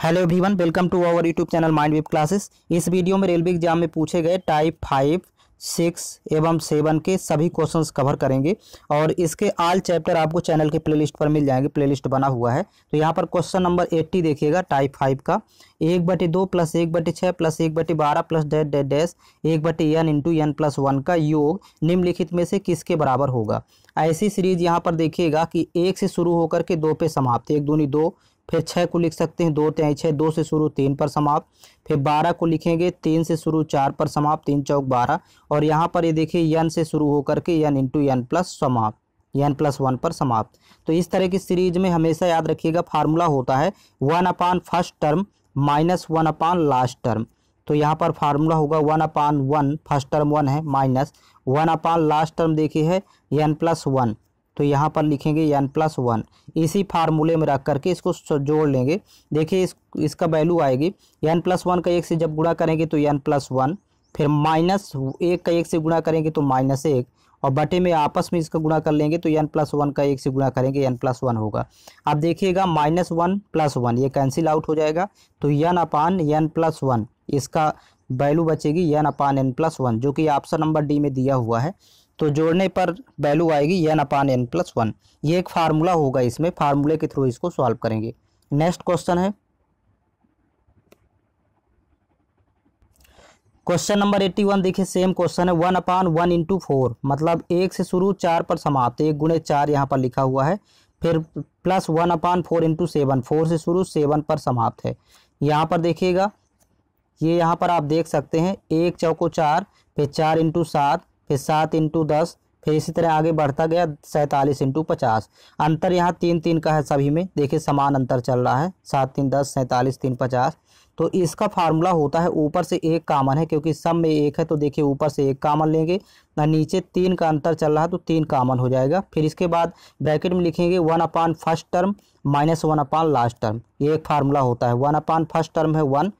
Hello everyone, welcome to our YouTube channel mind wave classes. इस video में railway exam में पूछे गए टाइप 5, 6 एवं 7 के सभी क्वेश्चंस कवर करेंगे और इसके ऑल चैप्टर आपको चैनल के प्लेलिस्ट पर मिल जाएंगे। प्लेलिस्ट बना हुआ है, तो यहाँ पर क्वेश्चन नंबर 80 देखिएगा टाइप 5 का। 1/2 + 1/6 + 1/12 + (n) × n + 1 का योग निम्नलिखित में से किसके बराबर होगा। ऐसी सीरीज यहाँ पर देखिएगा कि 1 से शुरू होकर के 2 पे समाप्त। 1 दूनी 2, फिर 6 को लिख सकते हैं 2 तिहाई 6, 2 से शुरू 3 पर समाप्त। फिर 12 को लिखेंगे 3 से शुरू 4 पर समाप्त, 3 × 4 = 12। और यहाँ पर ये देखिए n से शुरू होकर के n × n+ समाप्त, n + 1 पर समाप्त। तो इस तरह की सीरीज में हमेशा याद रखिएगा फार्मूला होता है 1/(1) − 1/(last) तो यहाँ पर फार्मूला होगा 1/1, फर्स्ट टर्म 1 है, माइनस 1/(last) देखिए है n+1, तो यहाँ पर लिखेंगे n+1। इसी फार्मूले में रख करके इसको जोड़ लेंगे। देखिए इसका वैल्यू आएगी n+1 का 1 से जब गुणा करेंगे तो n+1, फिर -1 का 1 से गुणा करेंगे तो -1 और बटे में आपस में इसका गुणा कर लेंगे तो n+1 का 1 से गुणा करेंगे n+1 होगा। अब देखिएगा -1 + 1 ये कैंसिल आउट हो जाएगा, तो n/n+1 इसका वैल्यू बचेगी n/n+1 जो कि ऑप्शन नंबर डी में दिया हुआ है। तो जोड़ने पर वैल्यू आएगी n/n+1। ये एक फार्मूला होगा, इसमें फार्मूले के थ्रू इसको सॉल्व करेंगे। नेक्स्ट क्वेश्चन है क्वेश्चन नंबर 81। देखिए सेम क्वेश्चन है 1/1 × 4 मतलब 1 से शुरू 4 पर समाप्त, 1 × 4 यहाँ पर लिखा हुआ है। फिर प्लस 1/4 × 7, 4 से शुरू 7 पर समाप्त है। यहाँ पर देखिएगा ये यहाँ पर आप देख सकते हैं 1 चौको 4, फिर 4 × 7, फिर 7 × 10, फिर इसी तरह आगे बढ़ता गया 47 × 50। अंतर यहाँ 3-3 का है सभी में, देखिए समान अंतर चल रहा है 7-3, 10, 47, 3, 50। तो इसका फार्मूला होता है ऊपर से 1 कॉमन है क्योंकि सब में 1 है, तो देखिए ऊपर से 1 कॉमन लेंगे और नीचे 3 का अंतर चल रहा है तो 3 कॉमन हो जाएगा। फिर इसके बाद ब्रैकेट में लिखेंगे 1/(1) − 1/(last) ये एक फार्मूला होता है। 1/(1) है 1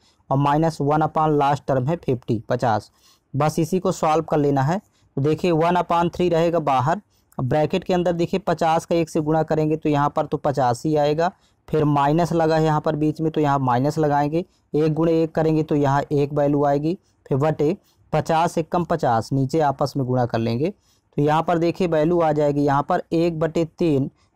और -1/(last) है 50। बस इसी को सॉल्व कर लेना है। तो देखिए 1/3 रहेगा बाहर, ब्रैकेट के अंदर देखिए 50 का 1 से गुणा करेंगे तो यहाँ पर तो 85 आएगा। फिर माइनस लगा है यहाँ पर बीच में, तो यहाँ माइनस लगाएंगे। 1 × 1 करेंगे तो यहाँ 1 वैल्यू आएगी। फिर बटे 50 × 50 नीचे आपस में गुणा कर लेंगे तो यहाँ पर देखिए वैल्यू आ जाएगी यहाँ पर 1/3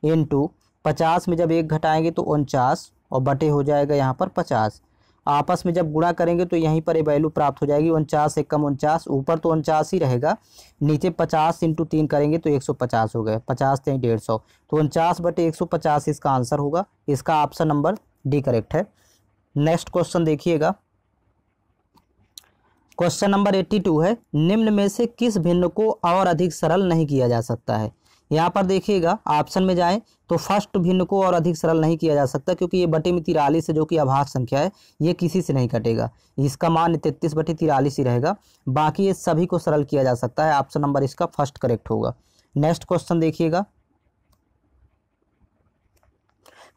× 50 में जब 1 घटाएँगे तो 49 और बटे हो जाएगा यहाँ पर 50। आपस में जब गुणा करेंगे तो यहीं पर ये वैल्यू प्राप्त हो जाएगी 49 × 49, ऊपर तो 49 ही रहेगा, नीचे 50 × 3 करेंगे तो 150 हो गया, 50 × 3 = 150 तो 49/150 इसका आंसर होगा। इसका ऑप्शन नंबर डी करेक्ट है। नेक्स्ट क्वेश्चन देखिएगा क्वेश्चन नंबर 82 है निम्न में से किस भिन्न को और अधिक सरल नहीं किया जा सकता है। यहाँ पर देखिएगा ऑप्शन में जाएं तो फर्स्ट भिन्न को और अधिक सरल नहीं किया जा सकता क्योंकि ये बटे में 43 है जो कि अभाज्य संख्या है, ये किसी से नहीं कटेगा, इसका मान 33/43 ही रहेगा। बाकी ये सभी को सरल किया जा सकता है, ऑप्शन नंबर इसका फर्स्ट करेक्ट होगा। नेक्स्ट क्वेश्चन देखिएगा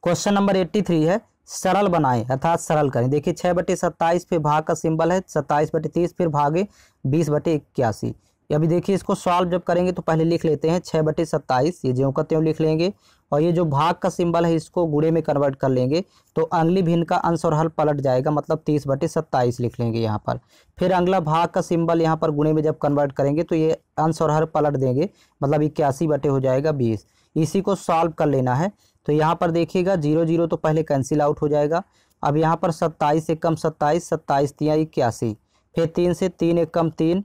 क्वेश्चन नंबर 83 है सरल बनाएं अर्थात सरल करें। देखिए 6/27 फिर भाग का सिंबल है, 27/30 फिर भागे 20/81। अभी देखिए इसको सॉल्व जब करेंगे तो पहले लिख लेते हैं 6/27, ये ज्यों का त्यों लिख लेंगे और ये जो भाग का सिंबल है इसको गुणे में कन्वर्ट कर लेंगे तो अगली भिन्न का अंश और हल पलट जाएगा, मतलब 30/27 लिख लेंगे यहाँ पर। फिर अगला भाग का सिंबल यहाँ पर गुणे में जब कन्वर्ट करेंगे तो ये अंश और हल पलट देंगे, मतलब 81 हो जाएगा 20। इसी को सॉल्व कर लेना है। तो यहाँ पर देखिएगा 0-0 तो पहले कैंसिल आउट हो जाएगा। अब यहाँ पर 27 × 27, 27 × 3 = 81, फिर 3 से 3 × 3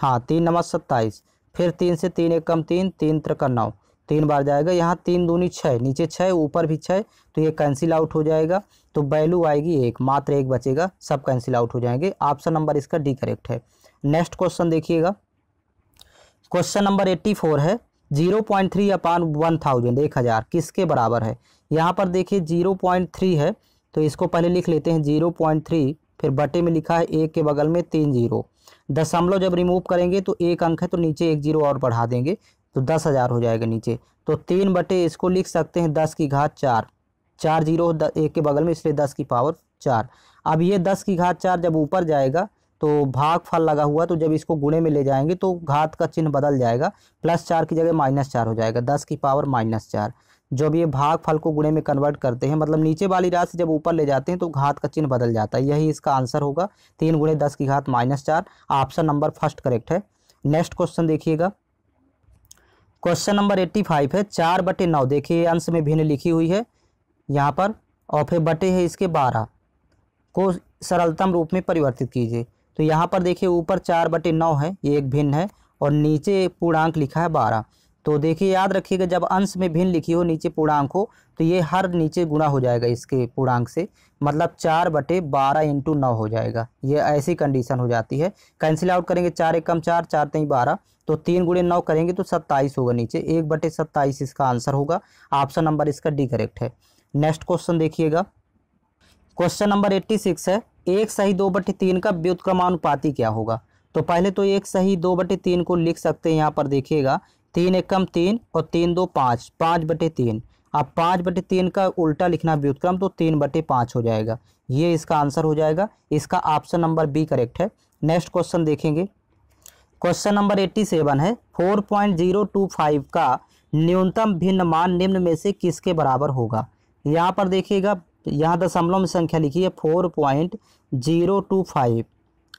3×27, फिर 3 से 3 × 3, 3×3 = 9, 3 बार जाएगा यहाँ, 3 दूनी 6, नीचे 6 ऊपर भी 6, तो ये कैंसिल आउट हो जाएगा तो वैल्यू आएगी 1, मात्र 1 बचेगा, सब कैंसिल आउट हो जाएंगे। ऑप्शन नंबर इसका डी करेक्ट है। नेक्स्ट क्वेश्चन देखिएगा क्वेश्चन नंबर 84 है 0.3/1000 1000 किसके बराबर है। यहाँ पर देखिए 0.3 है तो इसको पहले लिख लेते हैं 0.3, फिर बटे में लिखा है 1 के बगल में 3 0, दशमलव जब रिमूव करेंगे तो 1 अंक है तो नीचे 1 0 और बढ़ा देंगे तो 10,000 हो जाएगा नीचे। तो 3/ इसको लिख सकते हैं 10⁴, 4 0 1 के बगल में इसलिए 10⁴। अब ये 10⁴ जब ऊपर जाएगा तो भागफल लगा हुआ, तो जब इसको गुणे में ले जाएंगे तो घात का चिन्ह बदल जाएगा, +4 की जगह -4 हो जाएगा, 10⁻⁻⁻4। जब ये भागफल को गुणे में कन्वर्ट करते हैं, मतलब नीचे वाली राशि जब ऊपर ले जाते हैं तो घात का चिन्ह बदल जाता है। यही इसका आंसर होगा 3 × 10⁻⁴। ऑप्शन नंबर फर्स्ट करेक्ट है। नेक्स्ट क्वेश्चन देखिएगा, क्वेश्चन नंबर 85 है 4/9। देखिए अंश में भिन्न लिखी हुई है यहाँ पर, और फिर बटे है इसके 12 को सरलतम रूप में परिवर्तित कीजिए। तो यहाँ पर देखिए ऊपर 4/9 है, ये एक भिन्न है, और नीचे पूर्णांक लिखा है 12। तो देखिए याद रखिएगा जब अंश में भिन्न लिखी हो नीचे पूर्णांक हो तो ये हर नीचे गुणा हो जाएगा इसके पूर्णांक से, मतलब 4/12 × 9 हो जाएगा। ये ऐसी कंडीशन हो जाती है। कैंसिल आउट करेंगे, 4 × 1 = 4, 4×3 = 12, तो 3 × 9 करेंगे तो 27 होगा, नीचे 1/27 इसका आंसर होगा। ऑप्शन नंबर इसका डी करेक्ट है। नेक्स्ट क्वेश्चन देखिएगा, क्वेश्चन नंबर 86 है 1/2/3 का व्युत्क्रमानुपाती क्या होगा। तो पहले तो 1/2/3 को लिख सकते हैं यहाँ पर। देखिएगा 3 × 1 = 3 और 3×2 = 5, 5/3। अब 5/3 का उल्टा लिखना व्युत्क्रम, तो 3/5 हो जाएगा। ये इसका आंसर हो जाएगा। इसका ऑप्शन नंबर बी करेक्ट है। नेक्स्ट क्वेश्चन देखेंगे, क्वेश्चन नंबर 87 है 4.025 का न्यूनतम भिन्न मान निम्न में से किसके बराबर होगा। यहाँ पर देखिएगा, यहाँ दशमलव में संख्या लिखी है 4.025।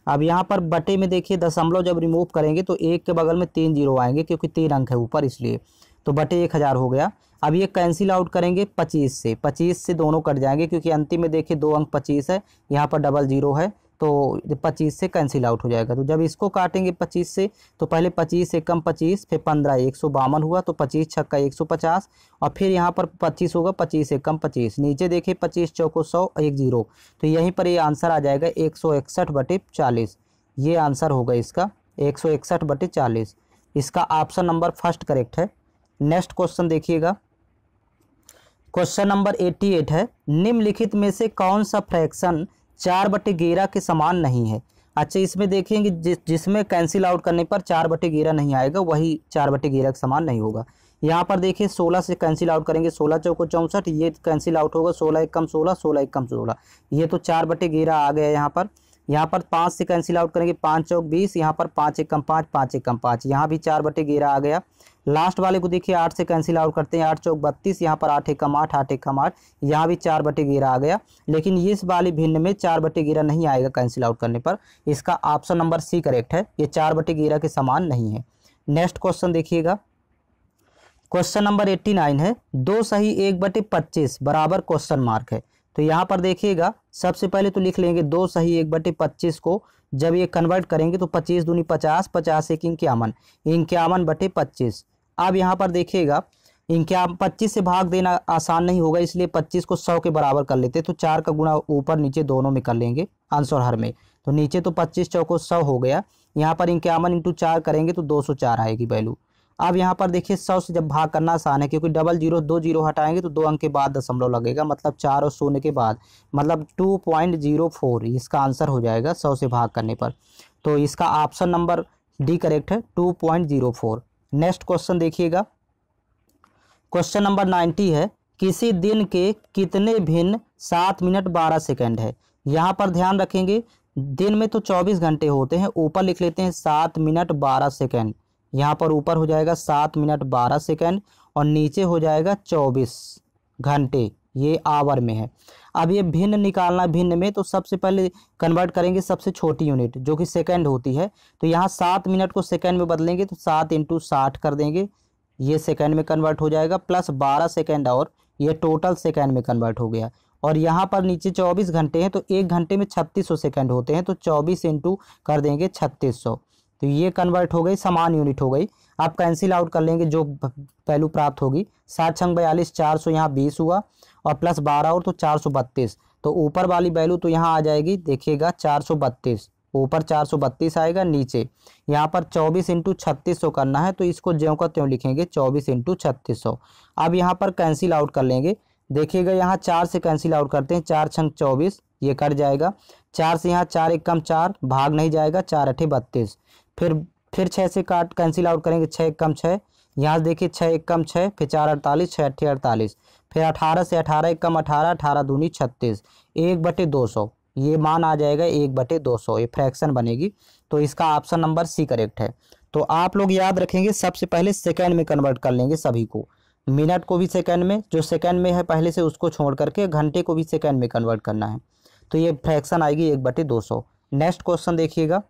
अब यहाँ पर बटे में देखिए दशमलव जब रिमूव करेंगे तो 1 के बगल में 3 0 आएंगे, क्योंकि 3 अंक है ऊपर, इसलिए तो बटे 1000 हो गया। अब ये कैंसिल आउट करेंगे 25 से दोनों कट जाएंगे, क्योंकि अंतिम में देखिए 2 अंक 25 है, यहाँ पर 00 है, तो 25 से कैंसिल आउट हो जाएगा। तो जब इसको काटेंगे 25 से, तो पहले 25 से कम 25, फिर 15 152 हुआ, तो 25 × 6 = 150, और फिर यहाँ पर 25 होगा 25 से कम 25। नीचे देखिए 25 × 4 = 100, तो यहीं पर ये आंसर आ जाएगा 161/40। ये आंसर होगा इसका 161/40। इसका ऑप्शन नंबर फर्स्ट करेक्ट है। नेक्स्ट क्वेश्चन देखिएगा, क्वेश्चन नंबर 88 है निम्नलिखित में से कौन सा फ्रैक्शन 4/11 के समान नहीं है। अच्छा, इसमें देखेंगे जिसमें कैंसिल आउट करने पर 4/11 नहीं आएगा, वही 4/11 के समान नहीं होगा। यहाँ पर देखिए 16 से कैंसिल आउट करेंगे, 16 × 4 = 64, ये कैंसिल आउट होगा, 16 × 1 = 16, 16 × 1 = 16, ये तो 4/11 आ गया। यहाँ पर 5 से कैंसिल आउट करेंगे, 5 × 4 = 20, यहाँ पर 5 × 1 = 5, 5 × 1 = 5, यहाँ भी 4/11 आ गया। लास्ट वाले को देखिए 8 से कैंसिल आउट करते हैं, 8 × 4 = 32, यहाँ पर 8 × 1 = 8, 8 × 1 = 8, यहाँ भी 4/11 आ गया। लेकिन इस वाले भिन्न में 4/11 नहीं आएगा कैंसिल आउट करने पर। इसका ऑप्शन नंबर सी करेक्ट है, ये 4/11 के समान नहीं है। नेक्स्ट क्वेश्चन देखिएगा, क्वेश्चन नंबर 89 है 2 सही 1/25 बराबर क्वेश्चन मार्क है। तो यहाँ पर देखिएगा सबसे पहले तो लिख लेंगे 2 सही 1/25 को जब ये कन्वर्ट करेंगे तो 25 दूनी 50, 50 × 1 = 51, 51/25। अब यहाँ पर देखिएगा 25 से भाग देना आसान नहीं होगा, इसलिए 25 को 100 के बराबर कर लेते, तो 4 का गुणा ऊपर नीचे दोनों में कर लेंगे आंसर हर में। तो नीचे तो 25 × 4 = 100 हो गया, यहाँ पर 51 × 4 करेंगे तो 204 आएगी वैल्यू। अब यहाँ पर देखिए 100 से जब भाग करना आसान है, क्योंकि 00 20 हटाएंगे तो 2 अंक के बाद दशमलव लगेगा, मतलब 4 और 0 के बाद, मतलब 2.04 इसका आंसर हो जाएगा 100 से भाग करने पर। तो इसका ऑप्शन नंबर डी करेक्ट है, 2.04। नेक्स्ट क्वेश्चन देखिएगा, क्वेश्चन नंबर 90 है किसी दिन के कितने भिन्न 7 मिनट 12 सेकंड है। यहाँ पर ध्यान रखेंगे दिन में तो 24 घंटे होते हैं, ऊपर लिख लेते हैं 7 मिनट 12 सेकंड, यहाँ पर ऊपर हो जाएगा 7 मिनट 12 सेकंड और नीचे हो जाएगा 24 घंटे, ये आवर में है। अब ये भिन्न निकालना, भिन्न में तो सबसे पहले कन्वर्ट करेंगे सबसे छोटी यूनिट जो कि सेकंड होती है। तो यहाँ 7 मिनट को सेकंड में बदलेंगे तो 7 × 60 कर देंगे, ये सेकंड में कन्वर्ट हो जाएगा, प्लस 12 सेकंड, और ये टोटल सेकंड में कन्वर्ट हो गया। और यहाँ पर नीचे 24 घंटे हैं, तो 1 घंटे में 3600 सेकंड होते हैं, तो 24 × कर देंगे 3600, तो ये कन्वर्ट हो गई, समान यूनिट हो गई। आप कैंसिल आउट कर लेंगे जो वैल्यू प्राप्त होगी, 7 × 42 400, यहाँ 20 हुआ, और प्लस 12 और तो 432, तो ऊपर वाली वैल्यू तो यहाँ आ जाएगी, देखिएगा 432, ऊपर 432 आएगा, नीचे यहाँ पर 24 × 3600 करना है, तो इसको ज्यों का त्यों लिखेंगे 24 × 3600। अब यहाँ पर कैंसिल आउट कर लेंगे, देखिएगा यहाँ 4 से कैंसिल आउट करते हैं, 4 × 24 ये कट जाएगा, 4 से यहाँ 4 × 1 = 4 भाग नहीं जाएगा, 4 × 8 = 32, फिर 6 से काट कैंसिल आउट करेंगे, 6 × 1 = 6, यहाँ देखिए 6 × 1 = 6, फिर 4 × 48, 6 × 8 = 48, फिर 18 से 18 × 1 = 18, 18 दूनी 36, 1/200, ये मान आ जाएगा 1/200, ये फ्रैक्शन बनेगी। तो इसका ऑप्शन नंबर सी करेक्ट है। तो आप लोग याद रखेंगे सबसे पहले सेकेंड में कन्वर्ट कर लेंगे सभी को, मिनट को भी सेकंड में, जो सेकंड में है पहले से उसको छोड़ करके घंटे को भी सेकंड में कन्वर्ट करना है। तो ये फ्रैक्शन आएगी 1/200। नेक्स्ट क्वेश्चन देखिएगा,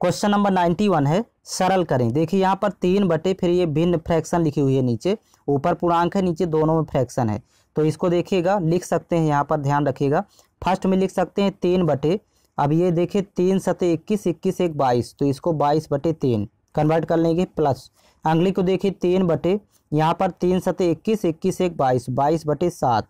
क्वेश्चन नंबर 91 है, सरल करें। देखिए यहाँ पर 3 बटे फिर ये भिन्न फ्रैक्शन लिखी हुई है, नीचे ऊपर पूर्णांक है, नीचे दोनों में फ्रैक्शन है। तो इसको देखिएगा, लिख सकते हैं, यहाँ पर ध्यान रखिएगा, फर्स्ट में लिख सकते हैं 3 बटे, अब ये देखिए 3 सते 21, 21 एक 22, तो इसको 22/3 कन्वर्ट कर लेंगे प्लस। अगले को देखिए 3 बटे, यहाँ पर 3 सते 21, 21 एक 22, 22/7।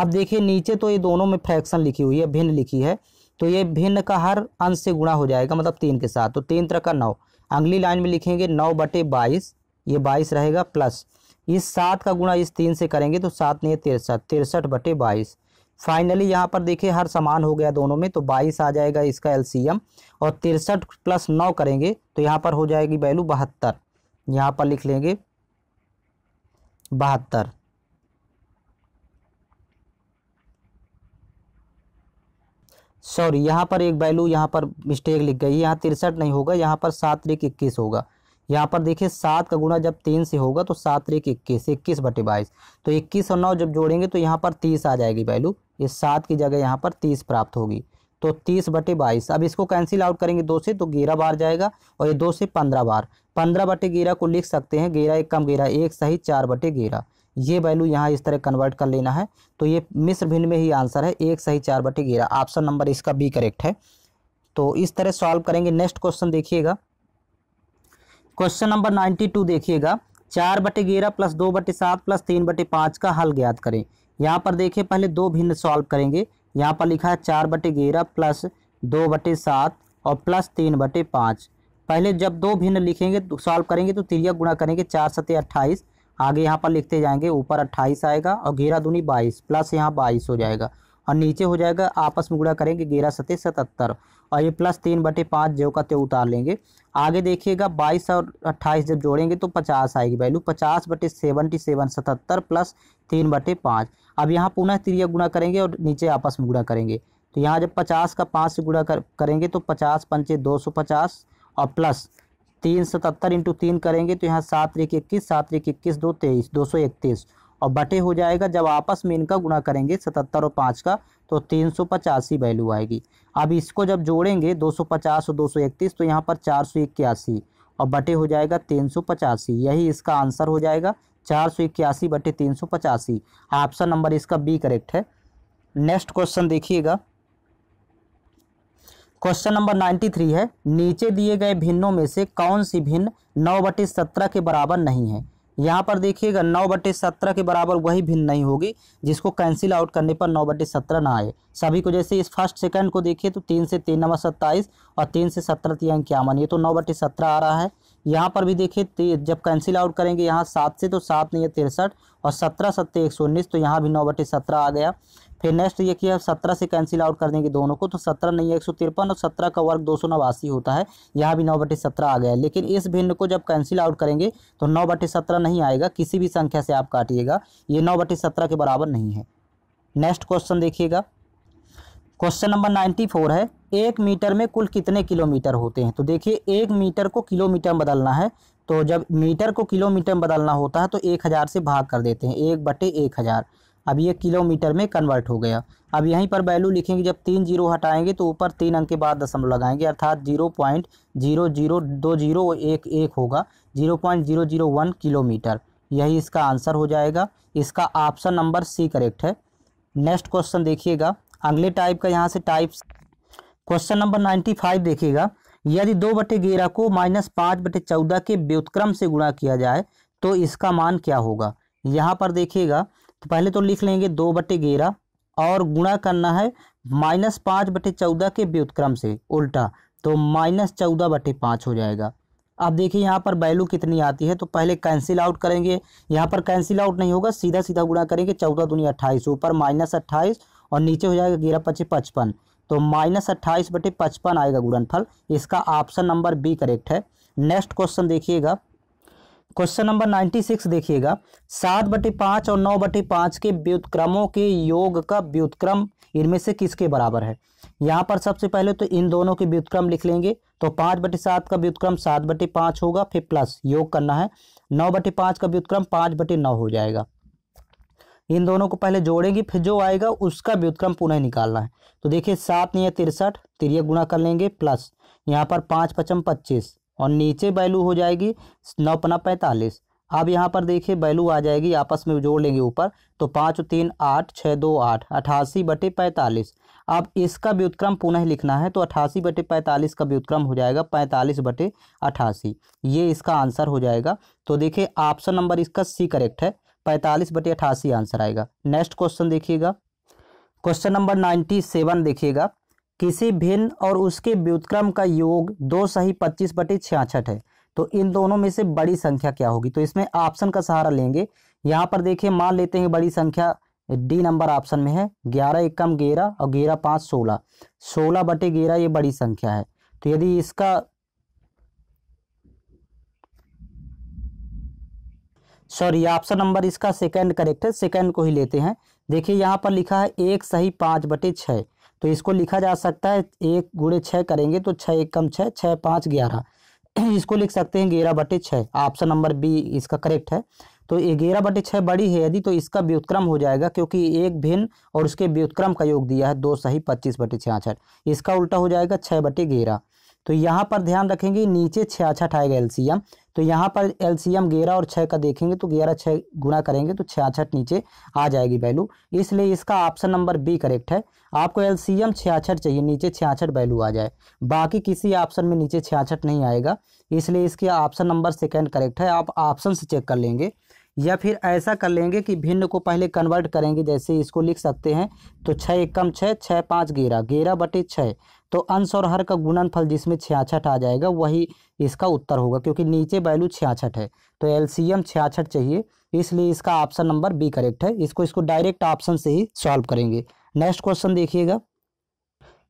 अब देखिए नीचे तो ये दोनों में फ्रैक्शन लिखी हुई है, भिन्न लिखी है, तो ये भिन्न का हर अंश से गुणा हो जाएगा, मतलब 3 के साथ, तो 3 × 9। अगली लाइन में लिखेंगे 9/22, ये 22 रहेगा प्लस, इस 7 का गुणा इस 3 से करेंगे तो 7 नहीं 63, 63/22। फाइनली यहाँ पर देखिए हर समान हो गया दोनों में, तो 22 आ जाएगा इसका एलसीएम, और 63 + 9 करेंगे तो यहाँ पर हो जाएगी वैल्यू 72, यहाँ पर लिख लेंगे 72। सॉरी, यहाँ पर एक वैल्यू यहाँ पर मिस्टेक लिख गई है, यहाँ 63 नहीं होगा, यहाँ पर 7 × 3 21 होगा। यहाँ पर देखिए 7 का गुणा जब 3 से होगा तो 7 × 3 21, 21/22, तो 21 और 9 जब जोड़ेंगे तो यहाँ पर 30 आ जाएगी वैल्यू, ये 7 की जगह यहाँ पर 30 प्राप्त होगी, तो 30/22। अब इसको कैंसिल आउट करेंगे 2 से तो 11 बार जाएगा, और ये 2 से 15 बार, 15/11 को लिख सकते हैं, 11 एक कम 11 1 सही 4/11, ये वैल्यू यहाँ इस तरह कन्वर्ट कर लेना है। तो ये मिश्र भिन्न में ही आंसर है, 1 सही 4/11, ऑप्शन नंबर इसका बी करेक्ट है। तो इस तरह सॉल्व करेंगे। नेक्स्ट क्वेश्चन देखिएगा, क्वेश्चन नंबर 92 देखिएगा, 4/11 प्लस 2/7 प्लस 3/5 का हल ज्ञात करें। यहाँ पर देखिए पहले दो भिन्न सॉल्व करेंगे, यहाँ पर लिखा है 4/11 प्लस 2/7 और प्लस 3/5। पहले जब दो भिन्न लिखेंगे सॉल्व करेंगे तो तिरिया गुणा करेंगे, 4 सते 28, आगे यहाँ पर लिखते जाएंगे, ऊपर 28 आएगा और 11 दूनी 22 प्लस यहाँ 22 हो जाएगा, और नीचे हो जाएगा आपस में गुणा करेंगे 11 सते 77, और ये प्लस 3/5 जो का त्यों उतार लेंगे। आगे देखिएगा 22 और 28 जब जोड़ेंगे तो 50 आएगी वैल्यू, 50/77 77 प्लस 3/5। अब यहाँ पुनः तिरिया गुणा करेंगे और नीचे आपस में गुणा करेंगे, तो यहाँ जब 50 का 5 से गुणा करेंगे तो 50 × 5 = 250, और प्लस 3 77 × 3 करेंगे तो यहाँ 7 × 3 21, 7 × 3 21 2 23, 231, और बटे हो जाएगा जब आपस में इनका गुणा करेंगे 77 और 5 का, तो 385 वैल्यू आएगी। अब इसको जब जोड़ेंगे 250 और 231 तो यहाँ पर 481, और बटे हो जाएगा 385, यही इसका आंसर हो जाएगा, 481/385, ऑप्शन नंबर इसका बी करेक्ट है। नेक्स्ट क्वेश्चन देखिएगा, क्वेश्चन नंबर 93 है, नीचे दिए गए भिन्नों में से कौन सी भिन्न 9/17 के बराबर नहीं है। यहाँ पर देखिएगा 9/17 के बराबर वही भिन्न नहीं होगी जिसको कैंसिल आउट करने पर 9/17 ना आए सभी को। जैसे इस फर्स्ट सेकंड को देखिए तो 3 से 3 = 27 और 3 से 17 = 51, ये तो 9/17 आ रहा है। यहाँ पर भी देखिए जब कैंसिल आउट करेंगे यहाँ 7 से तो 7 नहीं 63, और 17 सते 119, तो यहाँ भी 9/17 आ गया। फिर नेक्स्ट ये किया, 17 से कैंसिल आउट कर देंगे दोनों को तो 17 नहीं 153, और 17 का वर्ग 289 होता है, यहाँ भी 9/17 आ गया। लेकिन इस भिन्न को जब कैंसिल आउट करेंगे तो 9/17 नहीं आएगा, किसी भी संख्या से आप काटिएगा, ये 9/17 के बराबर नहीं है। नेक्स्ट क्वेश्चन देखिएगा, क्वेश्चन नंबर 94 है, 1 मीटर में कुल कितने किलोमीटर होते हैं। तो देखिए 1 मीटर को किलोमीटर में बदलना है, तो जब मीटर को किलोमीटर में बदलना होता है तो 1000 से भाग कर देते हैं, 1/1000। अब ये किलोमीटर में कन्वर्ट हो गया। अब यहीं पर वैल्यू लिखेंगे, जब 3 0 हटाएंगे तो ऊपर 3 अंक के बाद दशमलव लगाएंगे, अर्थात 0.002011 होगा, 0.001 किलोमीटर, यही इसका आंसर हो जाएगा। इसका ऑप्शन नंबर सी करेक्ट है। नेक्स्ट क्वेश्चन देखिएगा, अगले टाइप का यहाँ से टाइप, क्वेश्चन नंबर 95 देखिएगा, यदि 2/11 को -5/14 के व्युत्क्रम से गुणा किया जाए तो इसका मान क्या होगा। यहाँ पर देखिएगा तो पहले तो लिख लेंगे 2/11 और गुणा करना है -5/14 के व्युत्क्रम से उल्टा, तो -14/5 हो जाएगा। अब देखिए यहाँ पर वैल्यू कितनी आती है, तो पहले कैंसिल आउट करेंगे, यहाँ पर कैंसिल आउट नहीं होगा, सीधा सीधा गुणा करेंगे, 14 दूनी 28, ऊपर -28 और नीचे हो जाएगा 11 पचे 55, तो -28/55 आएगा गुणनफल। इसका ऑप्शन नंबर बी करेक्ट है। नेक्स्ट क्वेश्चन देखिएगा, क्वेश्चन नंबर 96 देखिएगा, 7/5 और 9/5 के व्युत्क्रमों के योग का व्युत्क्रम इनमें से किसके बराबर है। यहाँ पर सबसे पहले तो इन दोनों के व्युत्क्रम लिख लेंगे, तो 5/7 का व्युत्क्रम 7/5 होगा, फिर प्लस योग करना है 9/5 का व्युत्क्रम 5/9 हो जाएगा। इन दोनों को पहले जोड़ेंगे, फिर जो आएगा उसका व्युत्क्रम पुनः निकालना है। तो देखिए 7×63, 3 गुणा कर लेंगे प्लस, यहाँ पर 5×5 = 25 और नीचे वैल्यू हो जाएगी 9×5 = 45। अब यहाँ पर देखिए वैल्यू आ जाएगी, आपस में जोड़ लेंगे ऊपर, तो 5×3 = 8, 6×2 = 8, 88/45। अब इसका व्युत्क्रम पुनः लिखना है, तो 88/45 का व्युत्क्रम हो जाएगा 45/88, ये इसका आंसर हो जाएगा। तो देखिए ऑप्शन नंबर इसका सी करेक्ट है, 45/88 आंसर आएगा। नेक्स्ट क्वेश्चन देखिएगा, क्वेश्चन नंबर 97 देखिएगा, किसी भिन्न और उसके व्युत्क्रम का योग 2 सही 25/66 है, तो इन दोनों में से बड़ी संख्या क्या होगी। तो इसमें ऑप्शन का सहारा लेंगे, यहाँ पर देखिए मान लेते हैं बड़ी संख्या डी नंबर ऑप्शन में है, 11 × 1 = 11 और 11×5 = 16, 16/11 ये बड़ी संख्या है। तो यदि इसका ऑप्शन नंबर इसका सेकंड करेक्ट है, सेकंड को ही लेते हैं। देखिए यहाँ पर लिखा है 1 सही 5/6, तो इसको लिखा जा सकता है 1 × 6 करेंगे तो 6 × 1 = 6, 6×5 = 11, इसको लिख सकते हैं 11/6। ऑप्शन नंबर बी इसका करेक्ट है। तो 11/6 बड़ी है यदि, तो इसका व्युत्क्रम हो जाएगा, क्योंकि एक भिन्न और उसके व्युत्क्रम का योग दिया है 2 सही 25/66, इसका उल्टा हो जाएगा 6/11। तो यहाँ पर ध्यान रखेंगे नीचे 66 आएगा एलसीएम, तो यहाँ पर एलसीएम 11 और 6 का देखेंगे, तो 11 6 गुणा करेंगे तो 66 नीचे आ जाएगी वैल्यू, इसलिए इसका ऑप्शन नंबर बी करेक्ट है। आपको एलसीएम 66 चाहिए, नीचे 66 वैल्यू आ जाए, बाकी किसी ऑप्शन में नीचे 66 नहीं आएगा, इसलिए इसके ऑप्शन नंबर सेकेंड करेक्ट है। आप ऑप्शन से चेक कर लेंगे, या फिर ऐसा कर लेंगे कि भिन्न को पहले कन्वर्ट करेंगे, जैसे इसको लिख सकते हैं तो 6 × 1 = 6, 6×5 = 11, 11/6, तो अंश और हर का गुणनफल जिसमें 66 आ जाएगा वही इसका उत्तर होगा, क्योंकि नीचे वैल्यू 66 है, तो एलसीएम 66 चाहिए, इसलिए इसका ऑप्शन नंबर बी करेक्ट है। इसको डायरेक्ट ऑप्शन से ही सॉल्व करेंगे। नेक्स्ट क्वेश्चन देखिएगा,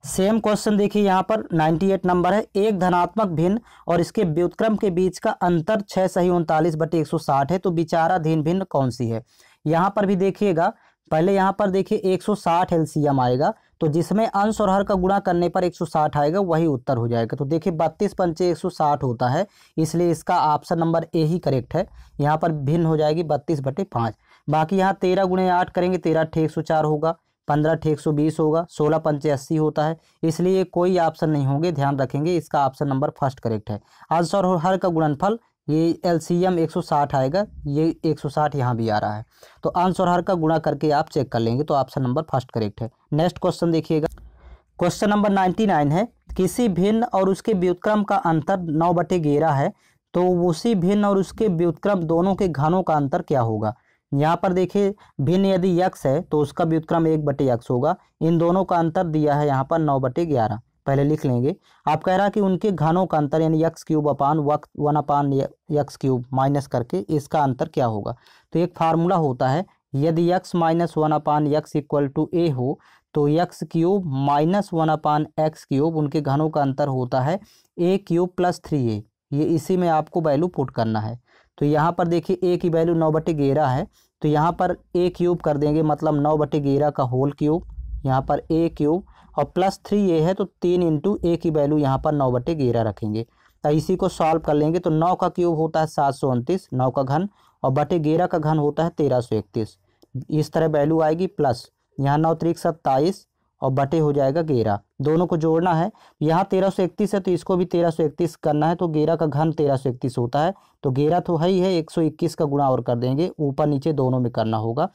सेम क्वेश्चन देखिए यहाँ पर 98 नंबर है, एक धनात्मक भिन्न और इसके व्युत्क्रम के बीच का अंतर 6 सही 39/160 है, तो विचाराधीन भिन्न कौन सी है। यहाँ पर भी देखिएगा, पहले यहाँ पर देखिए 160 एलसीएम आएगा, तो जिसमें अंश और हर का गुणा करने पर 160 आएगा वही उत्तर हो जाएगा। तो देखिए 32 × 5 160 होता है, इसलिए इसका ऑप्शन नंबर ए ही करेक्ट है। यहाँ पर भिन्न हो जाएगी 32/5। बाकी यहाँ 13 × 8 करेंगे, 13/104 होगा, 15/120 होगा, 16×5 = 80 होता है, इसलिए कोई ऑप्शन नहीं होंगे, ध्यान रखेंगे। इसका ऑप्शन नंबर फर्स्ट करेक्ट है। अंश और हर का गुणनफल, ये एलसीएम 160 आएगा, ये 160 यहाँ भी आ रहा है, तो अंश और हर का गुणा करके आप चेक कर लेंगे, तो ऑप्शन नंबर फर्स्ट करेक्ट है। नेक्स्ट क्वेश्चन देखिएगा, क्वेश्चन नंबर 99 है, किसी भिन्न और उसके व्युत्क्रम का अंतर 9/11 है, तो उसी भिन्न और उसके व्युत्क्रम दोनों के घनों का अंतर क्या होगा। यहाँ पर देखिए भिन्न यदि x है तो उसका व्युत्क्रम 1/x होगा, इन दोनों का अंतर दिया है यहाँ पर 9/11, पहले लिख लेंगे। आप कह रहा है कि उनके घनों का अंतर यानी x³ / 1/x³ माइनस करके इसका अंतर क्या होगा। तो एक फार्मूला होता है, यदि x - 1/x = a हो तो x³ - 1/x³ उनके घनों का अंतर होता है a³ + 3a, ये इसी में आपको वैल्यू पुट करना है। तो यहाँ पर देखिए a की वैल्यू 9/11 है, तो यहाँ पर a³ कर देंगे, मतलब 9/11 का होल क्यूब, यहाँ पर a³ और +3a है, तो 3 × a की वैल्यू यहाँ पर 9/11 रखेंगे। तो इसी को सॉल्व कर लेंगे, तो 9 का क्यूब होता है 729, 9 का घन, और / 11 का घन होता है 1331, इस तरह वैल्यू आएगी प्लस, यहाँ 9×3 = 27 और बटे हो जाएगा 11, दोनों को जोड़ना है। यहाँ 1331 है तो इसको भी 1331 करना है, तो 11 का घन 1331 होता है, तो 11 तो है ही है, 121 का गुणा और कर देंगे, ऊपर नीचे दोनों में करना होगा।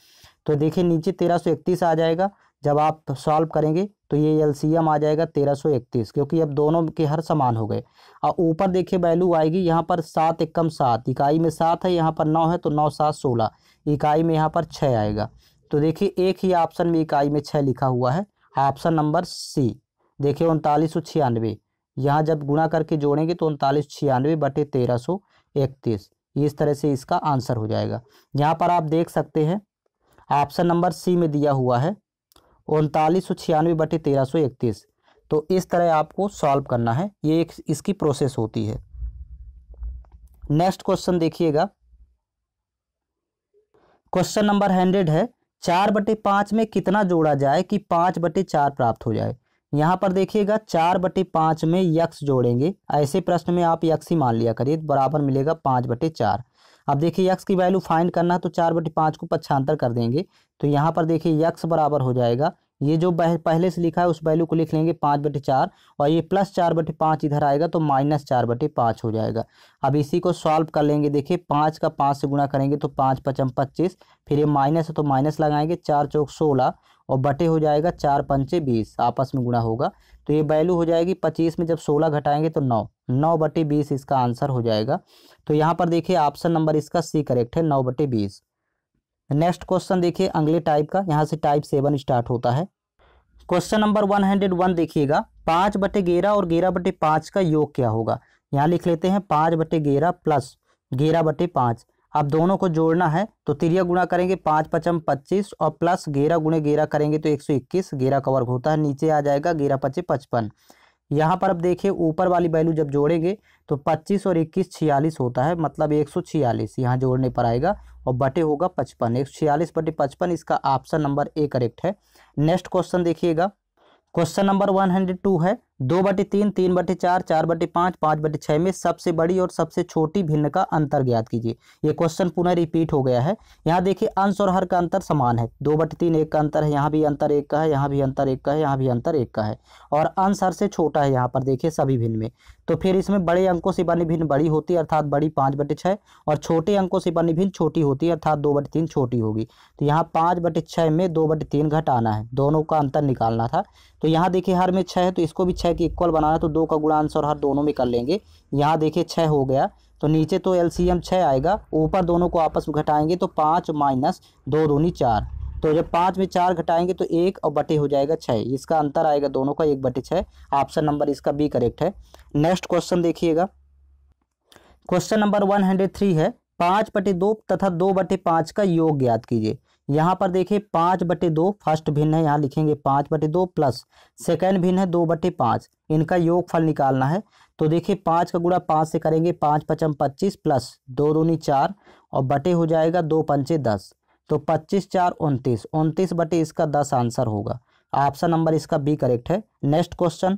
तो देखिए नीचे 1331 आ जाएगा, जब आप सॉल्व करेंगे तो ये एलसीएम आ जाएगा 1331, क्योंकि अब दोनों के हर समान हो गए। और ऊपर देखिए वैल्यू आएगी, यहाँ पर 7×1 = 7, इकाई में 7 है, यहाँ पर 9 है, तो 9×7 = 16, इकाई में यहाँ पर 6 आएगा। तो देखिए एक ही ऑप्शन में इकाई में 6 लिखा हुआ है, ऑप्शन नंबर सी। देखिए 3996, यहाँ जब गुणा करके जोड़ेंगे तो 3996/1331, इस तरह से इसका आंसर हो जाएगा। यहाँ पर आप देख सकते हैं ऑप्शन नंबर सी में दिया हुआ है 3996/1331, तो इस तरह आपको सॉल्व करना है, ये इसकी प्रोसेस होती है। नेक्स्ट क्वेश्चन देखिएगा, क्वेश्चन नंबर 100 है 4/5 में कितना जोड़ा जाए कि 5/4 प्राप्त हो जाए। यहाँ पर देखिएगा 4/5 में यक्स जोड़ेंगे, ऐसे प्रश्न में आप यक्स ही मान लिया करिए, बराबर मिलेगा 5/4। अब देखिए यक्स की वैल्यू फाइंड करना है तो 4/5 को पक्षांतर कर देंगे, तो यहाँ पर देखिए यक्स बराबर हो जाएगा, ये जो पहले से लिखा है उस वैल्यू को लिख लेंगे 5/4, और ये प्लस 4/5 इधर आएगा तो माइनस 4/5 हो जाएगा। अब इसी को सॉल्व कर लेंगे, देखिए 5 का 5 से गुणा करेंगे तो 5 × 5 = 25, फिर ये माइनस है तो माइनस लगाएंगे, 4 × 4 = 16 और बटे हो जाएगा 4 × 5 = 20, आपस में गुणा होगा तो ये वैल्यू हो जाएगी 25 में जब 16 घटाएंगे तो 9 बटे 20 इसका आंसर हो जाएगा। तो यहाँ पर देखिए ऑप्शन नंबर इसका सी करेक्ट है, 9 बटे 20। नेक्स्ट क्वेश्चन देखिए अगले टाइप का, यहाँ से टाइप 7 स्टार्ट होता है। क्वेश्चन नंबर 101 देखिएगा 5/11 और 11/5 का योग क्या होगा। यहाँ लिख लेते हैं 5/11 प्लस 11/5। अब दोनों को जोड़ना है तो तिरिया गुणा करेंगे, 5 × 5 = 25 और प्लस 11 × 11 करेंगे तो 121, 11 का वर्ग होता है, नीचे आ जाएगा 11 × 5 = 55। यहाँ पर अब देखिए ऊपर वाली वैल्यू जब जोड़ेंगे तो 25 और 21 46 होता है, मतलब 146 यहाँ जोड़ने पर आएगा और बटे होगा 55, 146/55 इसका ऑप्शन नंबर ए करेक्ट है। नेक्स्ट क्वेश्चन देखिएगा, क्वेश्चन नंबर 102 है 2/3, 3/4, 4/5, 5/6 में सबसे बड़ी और सबसे छोटी भिन्न का अंतर ज्ञात कीजिए। ये क्वेश्चन पुनः रिपीट हो गया है। यहाँ देखिए अंश और हर का अंतर समान है, 2/3 एक का अंतर है, यहाँ भी अंतर एक का है, यहाँ भी अंतर एक का है, यहाँ भी अंतर एक का है, और अंश हर से छोटा है यहाँ पर देखिए सभी भिन्न में। तो फिर इसमें बड़े अंकों से बनी भिन्न बड़ी होती है अर्थात बड़ी 5/6, और छोटे अंकों से बनी भिन्न छोटी होती है अर्थात 2/3 छोटी होगी। तो यहाँ 5/6 में 2/3 घटाना है, दोनों का अंतर निकालना था। तो यहाँ देखिए हर में 6 है तो इसको भी 6 की इक्वल बनाना है, तो 2 का गुणांश और हर दोनों में कर लेंगे। यहाँ देखिए 6 हो गया तो नीचे तो एलसीएम 6 आएगा, ऊपर दोनों को आपस में घटाएंगे तो 5 - 2 × 4, तो जब 5 में 4 घटाएंगे तो 1 और बटे हो जाएगा 6, इसका अंतर आएगा दोनों का 1/6। ऑप्शन नंबर इसका बी करेक्ट है। नेक्स्ट क्वेश्चन देखिएगा, क्वेश्चन नंबर 103 है 5/2 तथा 2/5 का योग ज्ञात कीजिए। यहाँ पर देखिए 5/2 फर्स्ट भिन्न है, यहाँ लिखेंगे 5/2 प्लस सेकेंड भिन्न है 2/5, इनका योगफल निकालना है। तो देखिए 5 का गुणा 5 से करेंगे, 5 × 5 = 25 प्लस 2 × 2 = 4 और बटे हो जाएगा 2 × 5 = 10, तो 25 × 4 = 29, 29 बटे इसका 10 आंसर होगा। ऑप्शन नंबर इसका बी करेक्ट है। नेक्स्ट क्वेश्चन,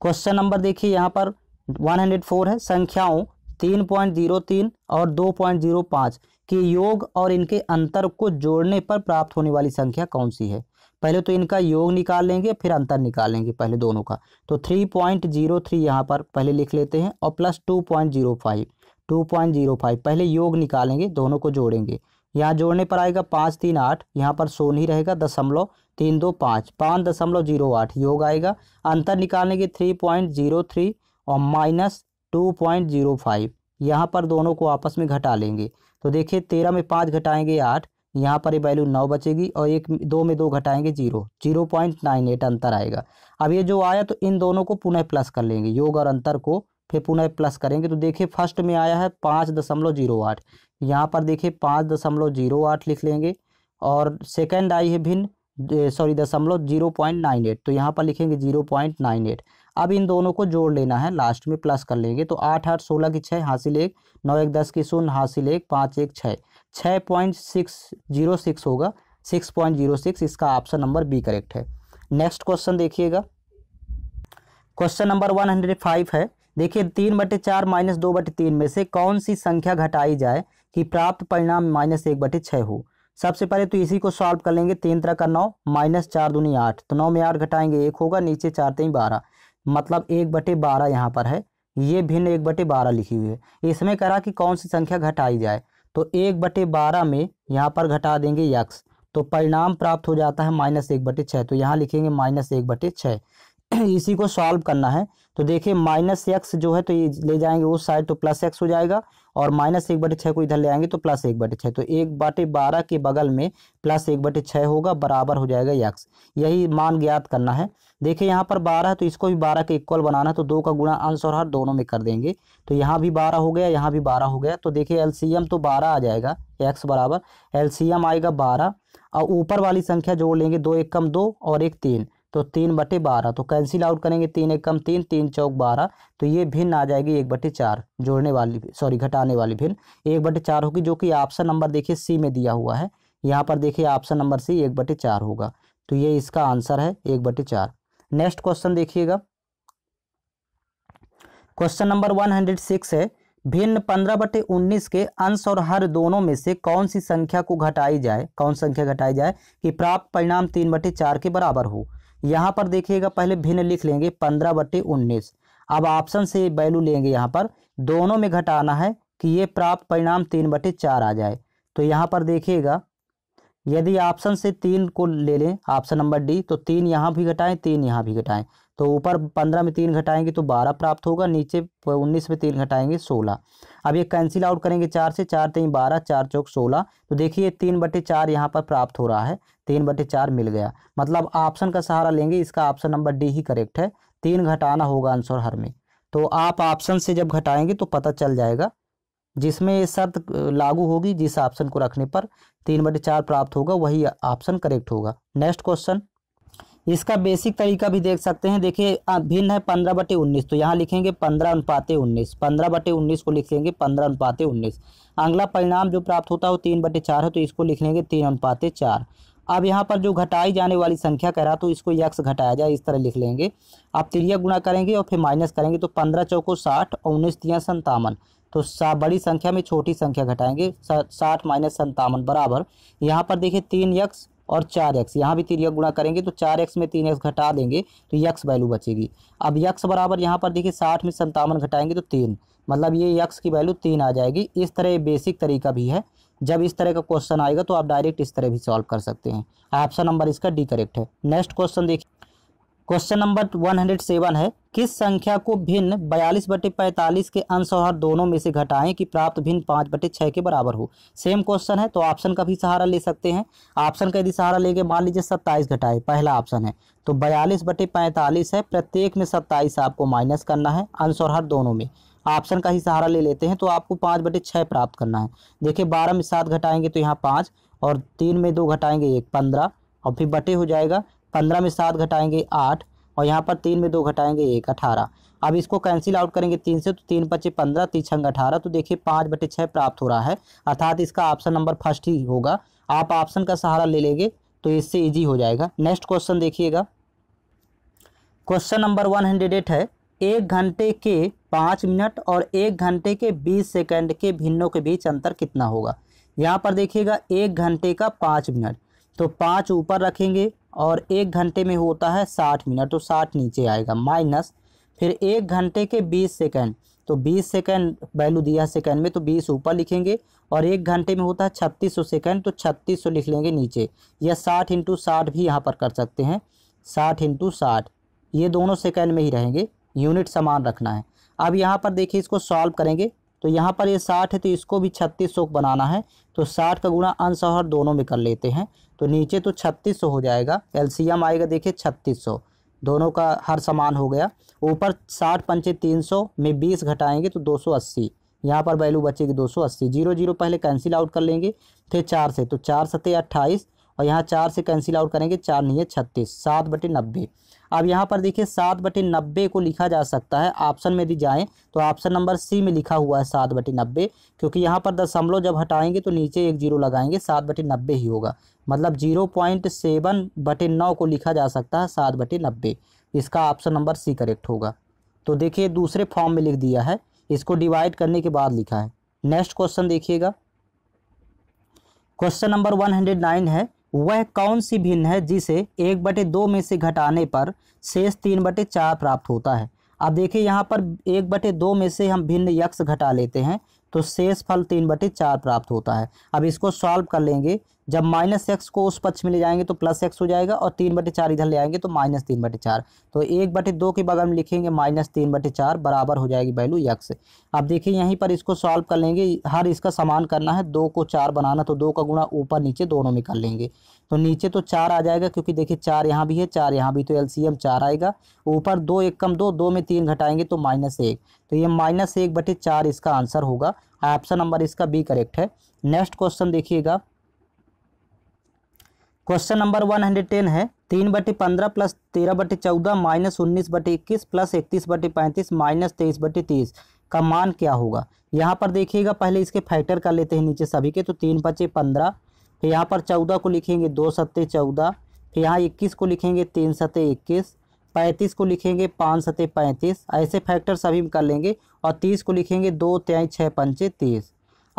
क्वेश्चन नंबर देखिए यहाँ पर 104 है संख्याओं 3.03 और 2.05 के योग और इनके अंतर को जोड़ने पर प्राप्त होने वाली संख्या कौन सी है। पहले तो इनका योग निकाल लेंगे फिर अंतर निकाल लेंगे पहले दोनों का। तो 3.03 यहाँ पर पहले लिख लेते हैं और प्लस 2.05, पहले योग निकालेंगे दोनों को जोड़ेंगे, यहाँ जोड़ने पर आएगा 5 3 8, यहाँ पर शून्य ही रहेगा, 0.325, 5.08 योग आएगा। अंतर निकालेंगे 3.03 और माइनस 2.05, यहाँ पर दोनों को आपस में घटा लेंगे तो देखिए 13 में 5 घटाएंगे 8, यहाँ पर ये वैल्यू 9 बचेगी, और 2 में 2 घटाएंगे 0.98 अंतर आएगा। अब ये जो आया तो इन दोनों को पुनः प्लस कर लेंगे, योग और अंतर को फिर पुनः प्लस करेंगे तो देखिए फर्स्ट में आया है 5.08, यहाँ पर देखिए 5.08 लिख लेंगे, और सेकेंड आई है भिन्न 0.98, तो यहाँ पर लिखेंगे 0.98। अब इन दोनों को जोड़ लेना है, लास्ट में प्लस कर लेंगे तो 8 8 16 की 6 हासिल 1, 9 1 10 की 0 हासिल 1, 5 1 6, 6.606 होगा, 6.06 इसका ऑप्शन नंबर बी करेक्ट है। नेक्स्ट क्वेश्चन देखिएगा, क्वेश्चन नंबर 105 है देखिए 3/4 माइनस 2/3 में से कौन सी संख्या घटाई जाए कि प्राप्त परिणाम -1/6 हो। सबसे पहले तो इसी को सॉल्व कर लेंगे, 3 × 3 = 9 माइनस 4 × 2 = 8, तो 9 में 8 घटाएंगे 1 होगा, नीचे 4 × 3 = 12, मतलब 1/12 यहाँ पर है, ये भिन्न 1/12 लिखी हुई है। इसमें करा कि कौन सी संख्या घटाई जाए तो 1/12 में यहाँ पर घटा देंगे यक्स, तो परिणाम प्राप्त हो जाता है -1/6, तो यहाँ लिखेंगे -1/6। इसी को सॉल्व करना है तो देखिए -x जो है तो ये ले जाएंगे उस साइड तो +x हो जाएगा, और -1/6 को इधर ले आएंगे तो +1/6, तो 1/12 के बगल में +1/6 होगा, बराबर हो जाएगा x। यही मान ज्ञात करना है। देखिए यहाँ पर 12 है तो इसको भी 12 के इक्वल बनाना है, तो 2 का गुणा अंश और हर दोनों में कर देंगे, तो यहाँ भी 12 हो गया, यहाँ भी 12 हो गया, तो देखिए एलसीएम तो 12 आ जाएगा, x बराबर एलसीएम आएगा 12, और ऊपर वाली संख्या जोड़ लेंगे 2 1 कम 2 और 1 3, तो 3/12, तो कैंसिल आउट करेंगे, 3 × 1 = 3, 3 × 4 = 12, तो ये भिन्न आ जाएगी 1/4 जोड़ने वाली, सॉरी घटाने वाली भिन्न 1/4 होगी, जो कि ऑप्शन नंबर देखिए सी में दिया हुआ है। यहाँ पर देखिए ऑप्शन नंबर सी 1/4 होगा, तो ये इसका आंसर है 1/4। नेक्स्ट क्वेश्चन देखिएगा, क्वेश्चन नंबर 106 है, भिन्न 15/19 के अंश और हर दोनों में से कौन सी संख्या को घटाई जाए, कौन संख्या घटाई जाए कि प्राप्त परिणाम 3/4 के बराबर हो। यहाँ पर देखिएगा पहले भिन्न लिख लेंगे 15/19, अब ऑप्शन से वैल्यू लेंगे, यहाँ पर दोनों में घटाना है कि ये प्राप्त परिणाम 3/4 आ जाए। तो यहाँ पर देखिएगा यदि ऑप्शन से 3 को ले लें, ऑप्शन नंबर डी, तो 3 यहाँ भी घटाएं, 3 यहाँ भी घटाएं, तो ऊपर 15 में 3 घटाएंगे तो 12 प्राप्त होगा, नीचे 19 में 3 घटाएंगे 16। अब ये कैंसिल आउट करेंगे 4 से, 4 × 3 = 12, 4 × 4 = 16, तो देखिए 3/4 यहाँ पर प्राप्त हो रहा है, 3/4 मिल गया। मतलब ऑप्शन का सहारा लेंगे, इसका ऑप्शन नंबर डी ही करेक्ट है, 3 घटाना होगा आंसर हर में। तो आप ऑप्शन से जब घटाएंगे तो पता चल जाएगा, जिसमें ये शर्त लागू होगी, जिस ऑप्शन को रखने पर 3/4 प्राप्त होगा वही ऑप्शन करेक्ट होगा। नेक्स्ट क्वेश्चन, इसका बेसिक तरीका भी देख सकते हैं। देखिए भिन्न है 15/19, तो यहाँ लिखेंगे 15/19, 15/19 को लिखेंगे 15/19। अगला परिणाम जो प्राप्त होता है वो 3/4 है, तो इसको लिख लेंगे 3/4। अब यहाँ पर जो घटाई जाने वाली संख्या कह रहा, तो इसको यक्ष घटाया जाए, इस तरह लिख लेंगे। आप तिरिया गुणा करेंगे और फिर माइनस करेंगे, तो 15 × 4 = 60 और 19 × 3 = 57, तो बड़ी संख्या में छोटी संख्या घटाएंगे, 60 - 57 बराबर। यहाँ पर देखिए 3x और 4x, यहाँ भी 3x गुणा करेंगे, तो 4x में 3x घटा देंगे तो x वैल्यू बचेगी। अब x बराबर यहाँ पर देखिए 60 में 57 घटाएंगे तो 3, मतलब ये x की वैल्यू 3 आ जाएगी। इस तरह बेसिक तरीका भी है, जब इस तरह का क्वेश्चन आएगा तो आप डायरेक्ट इस तरह भी सॉल्व कर सकते हैं। ऑप्शन नंबर इसका डी करेक्ट है। नेक्स्ट क्वेश्चन देखिए, क्वेश्चन नंबर 107 है, किस संख्या को भिन्न 42/45 के अंश और हर दोनों में से घटाएं कि प्राप्त भिन्न 5/6 के बराबर हो। सेम क्वेश्चन है, तो ऑप्शन का भी सहारा ले सकते हैं। ऑप्शन का यदि सहारा लेके मान लीजिए 27 घटाएं, पहला ऑप्शन है, तो 42/45 है, प्रत्येक में 27 आपको माइनस करना है, अंश और हर दोनों में। ऑप्शन का ही सहारा ले लेते हैं, तो आपको 5/6 प्राप्त करना है। देखिए 12 में 7 घटाएंगे तो यहाँ 5, और 3 में 2 घटाएंगे 1, 15, और फिर बटे हो जाएगा, 15 में 7 घटाएंगे 8, और यहाँ पर 3 में 2 घटाएंगे 1, 18। अब इसको कैंसिल आउट करेंगे 3 से, तो 3 × 5 = 15, 3 × 6 = 18, तो देखिए 5/6 प्राप्त हो रहा है, अर्थात इसका ऑप्शन नंबर फर्स्ट ही होगा। आप ऑप्शन का सहारा ले लेंगे तो इससे ईजी हो जाएगा। नेक्स्ट क्वेश्चन देखिएगा, क्वेश्चन नंबर 108 है, 1 घंटे के 5 मिनट और 1 घंटे के 20 सेकंड के भिन्नों के बीच अंतर कितना होगा। यहाँ पर देखिएगा 1 घंटे का 5 मिनट, तो 5 ऊपर रखेंगे, और 1 घंटे में होता है 60 मिनट, तो 60 नीचे आएगा, माइनस फिर 1 घंटे के 20 सेकंड, तो 20 सेकंड वैल्यू दिया सेकंड में, तो 20 ऊपर लिखेंगे, और 1 घंटे में होता है 3600 सेकंड, तो 3600 लिख लेंगे नीचे, या 60 × 60 भी यहाँ पर कर सकते हैं, 60 × 60, ये दोनों सेकंड में ही रहेंगे, यूनिट समान रखना है। अब यहाँ पर देखिए इसको सॉल्व करेंगे, तो यहाँ पर ये 60 है, तो इसको भी 3600 बनाना है, तो 60 का गुणा अंश और दोनों में कर लेते हैं, तो नीचे तो 3600 हो जाएगा, एलसीएम आएगा देखिए 3600, दोनों का हर समान हो गया। ऊपर 60 × 5 = 300 में 20 घटाएंगे तो 280, यहाँ पर वैल्यू बचेगी 280। 0 0 पहले कैंसिल आउट कर लेंगे, फिर 4 से, तो 4 × 7 = 28, और यहाँ 4 से कैंसिल आउट करेंगे, 4 × 9 = 36, 7/90। अब यहाँ पर देखिए 7/90 को लिखा जा सकता है, ऑप्शन में दी जाए तो ऑप्शन नंबर सी में लिखा हुआ है 7/90, क्योंकि यहाँ पर दशमलव जब हटाएंगे तो नीचे 1 0 लगाएंगे, 7/90 ही होगा, मतलब 0.7/9 को लिखा जा सकता है 7/90, इसका ऑप्शन नंबर सी करेक्ट होगा। तो देखिए दूसरे फॉर्म में लिख दिया है, इसको डिवाइड करने के बाद लिखा है। नेक्स्ट क्वेश्चन देखिएगा, क्वेश्चन नंबर 109 है, वह कौन सी भिन्न है जिसे 1/2 में से घटाने पर शेष 3/4 प्राप्त होता है। अब देखिए यहाँ पर 1/2 में से हम भिन्न यक्ष घटा लेते हैं, तो शेष फल 3/4 प्राप्त होता है। अब इसको सॉल्व कर लेंगे, जब -x को उस पक्ष में ले जाएंगे तो +x हो जाएगा, और 3/4 इधर ले आएंगे तो -3/4, तो 1/2 के बगल में लिखेंगे -3/4 बराबर हो जाएगी वैल्यू x। अब देखिए यहीं पर इसको सॉल्व कर लेंगे, हर इसका समान करना है, 2 को 4 बनाना, तो 2 का गुणा ऊपर नीचे दोनों में कर लेंगे, तो नीचे तो 4 आ जाएगा, क्योंकि देखिए 4 यहाँ भी है, 4 यहाँ भी, तो LCM 4 आएगा। ऊपर 2 × 1 = 2, 2 में 3 घटाएंगे तो -1, तो ये -1/4 इसका आंसर होगा। ऑप्शन नंबर इसका बी करेक्ट है। नेक्स्ट क्वेश्चन देखिएगा, क्वेश्चन नंबर 110 है, 3/15 प्लस 13/14 माइनस 19/21 प्लस 31/35 माइनस 23/30 का मान क्या होगा। यहाँ पर देखिएगा पहले इसके फैक्टर कर लेते हैं नीचे सभी के। तो 3 × 5 = 15, फिर यहाँ पर 14 को लिखेंगे 2 × 7 = 14, फिर यहाँ 21 को लिखेंगे 3 × 7 = 21, 35 को लिखेंगे 5 × 7 = 35, ऐसे फैक्टर सभी में कर लेंगे। और 30 को लिखेंगे 2 × 6 = 30।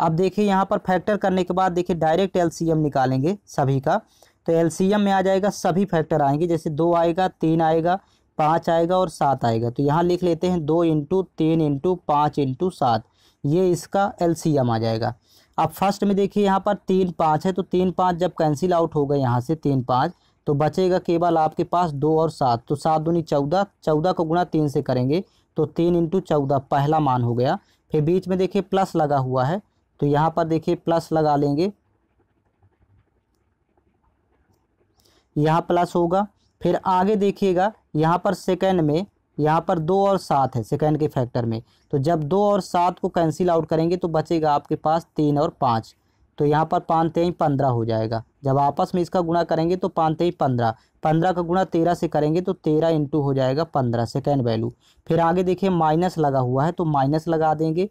अब देखिए यहाँ पर फैक्टर करने के बाद देखिए डायरेक्ट LCM निकालेंगे सभी का। तो LCM में आ जाएगा सभी फैक्टर आएंगे, जैसे 2 आएगा, 3 आएगा, 5 आएगा और 7 आएगा। तो यहाँ लिख लेते हैं 2 × 3 × 5 × 7, ये इसका LCM आ जाएगा। अब फर्स्ट में देखिए यहाँ पर 3 5 है, तो 3 5 जब कैंसिल आउट होगा यहाँ से 3 5, तो बचेगा केवल आपके पास 2 और 7। तो 7 दूनी 14, 14 को गुणा 3 से करेंगे तो 3 × 14 पहला मान हो गया। फिर बीच में देखिए प्लस लगा हुआ है, तो यहाँ पर देखिए प्लस लगा लेंगे, यहाँ प्लस होगा। फिर आगे देखिएगा यहाँ पर सेकंड में, यहाँ पर 2 और 7 है सेकंड के फैक्टर में। तो जब 2 और 7 को कैंसिल आउट करेंगे तो बचेगा आपके पास 3 और 5, तो यहाँ पर 5 × 3 = 15 हो जाएगा। जब आपस में इसका गुणा करेंगे तो 5 × 3 = 15, 15 का गुणा 13 से करेंगे तो 13 × हो जाएगा 15 सेकेंड वैल्यू। फिर आगे देखिए माइनस लगा हुआ है तो माइनस लगा देंगे।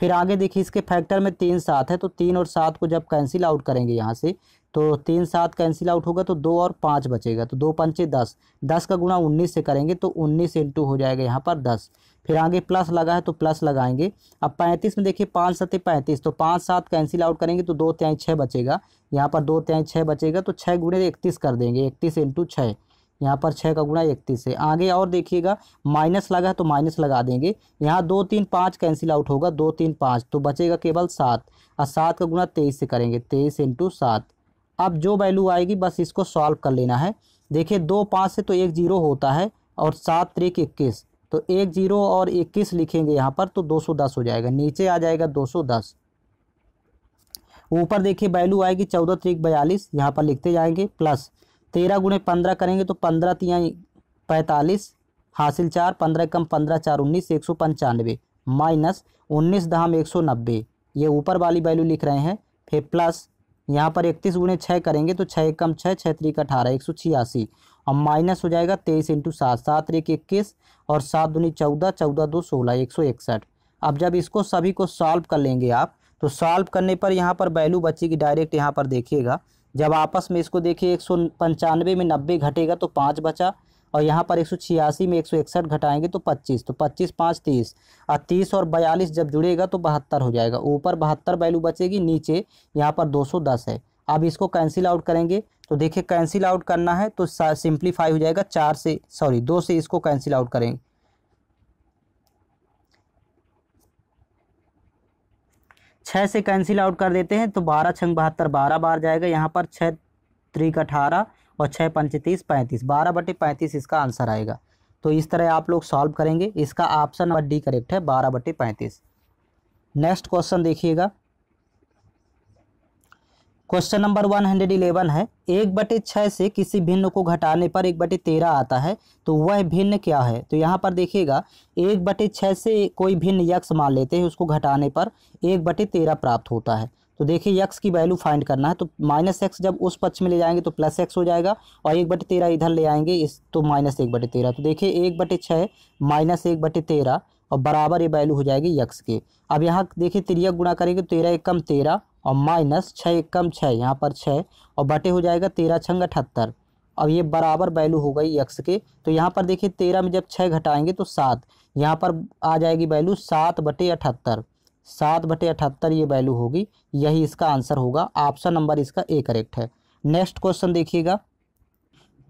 फिर आगे देखिए इसके फैक्टर में 3 7 है, तो 3 और 7 को जब कैंसिल आउट करेंगे यहाँ से तो 3 7 कैंसिल आउट होगा, तो 2 और 5 बचेगा। तो 2 × 5 = 10, 10 का गुणा 19 से करेंगे तो 19 × हो जाएगा यहाँ पर 10। फिर आगे प्लस लगा है तो प्लस लगाएंगे। अब 35 में देखिए 5 × 7 = 35, तो 5 7 कैंसिल आउट करेंगे तो 2 × 6 बचेगा। यहाँ पर 2 × 6 बचेगा, तो 6 × 31 कर देंगे, 31 × 6, यहाँ पर 6 का गुणा 31 है। आगे और देखिएगा माइनस लगा है तो माइनस लगा देंगे। यहाँ 2 3 5 कैंसिल आउट होगा, 2 3 5, तो बचेगा केवल 7, और 7 का गुणा 23 से करेंगे, 23 × 7। अब जो वैल्यू आएगी बस इसको सॉल्व कर लेना है। देखिए 2 5 से तो 1 0 होता है, और 7 × 3 = 21, तो 1 0 और 21 लिखेंगे यहाँ पर तो 210 हो जाएगा, नीचे आ जाएगा 210। ऊपर देखिए वैल्यू आएगी 14 × 3 = 42, यहाँ पर लिखते जाएंगे प्लस 13 × 15 करेंगे तो 15 × 3 = 45, हासिल 4, 15 × 15 = 4 19, 195 माइनस 19 × 190, ये ऊपर वाली वैल्यू लिख रहे हैं। फिर प्लस यहाँ पर 31 × 6 करेंगे तो 6 × 6, 6 × 3 = 18, 186। और माइनस हो जाएगा 23 × 7, 7 × 3 = 21 और 7 दूनी 14, 14 × 2 = 16, 161। अब जब इसको सभी को सॉल्व कर लेंगे आप, तो सॉल्व करने पर यहाँ पर वैल्यू बचेगी डायरेक्ट। यहाँ पर देखिएगा जब आपस में इसको देखिए 195 में 90 घटेगा तो 5 बचा, और यहाँ पर 186 में 161 घटाएंगे तो 25, तो 25 × 5 = 30, और 30 और 42 जब जुड़ेगा तो 72 हो जाएगा। ऊपर 72 वैल्यू बचेगी, नीचे यहाँ पर 210 है। अब इसको कैंसिल आउट करेंगे तो देखिए कैंसिल आउट करना है तो सिंप्लीफाई हो जाएगा 2 से इसको कैंसिल आउट करेंगे। छः से कैंसिल आउट कर देते हैं तो 12 × 6 = 72, 12 बार जाएगा यहाँ पर, 6 × 3 = 18 और 6 × 5 = 35, 12/35 इसका आंसर आएगा। तो इस तरह आप लोग सॉल्व करेंगे। इसका ऑप्शन नंबर डी करेक्ट है, 12/35। नेक्स्ट क्वेश्चन देखिएगा, क्वेश्चन नंबर 111 है। 1/6 से किसी भिन्न को घटाने पर 1/13 आता है, तो वह भिन्न क्या है। तो यहाँ पर देखिएगा 1/6 से कोई भिन्न यक्स मान लेते हैं, उसको घटाने पर 1/13 प्राप्त होता है। तो देखिए यक्स की वैल्यू फाइंड करना है, तो -x जब उस पक्ष में ले जाएंगे तो +x हो जाएगा, और 1/13 इधर ले आएंगे इस तो -1/13। तो देखिए 1/6 -1/13 और बराबर ये वैल्यू हो जाएगी यक्स के। अब यहाँ देखिए तिरक गुणा करेंगे, 13 × 13 और माइनस 6 × 6 यहाँ पर 6, और बटे हो जाएगा 13 × 6 = 78, और ये बराबर वैल्यू हो गई यक्स के। तो यहाँ पर देखिए 13 में जब 6 घटाएंगे तो 7, यहाँ पर आ जाएगी वैल्यू 7/78, 7/78 ये वैल्यू होगी। यही इसका आंसर होगा, ऑप्शन नंबर इसका ए करेक्ट है। नेक्स्ट क्वेश्चन देखिएगा,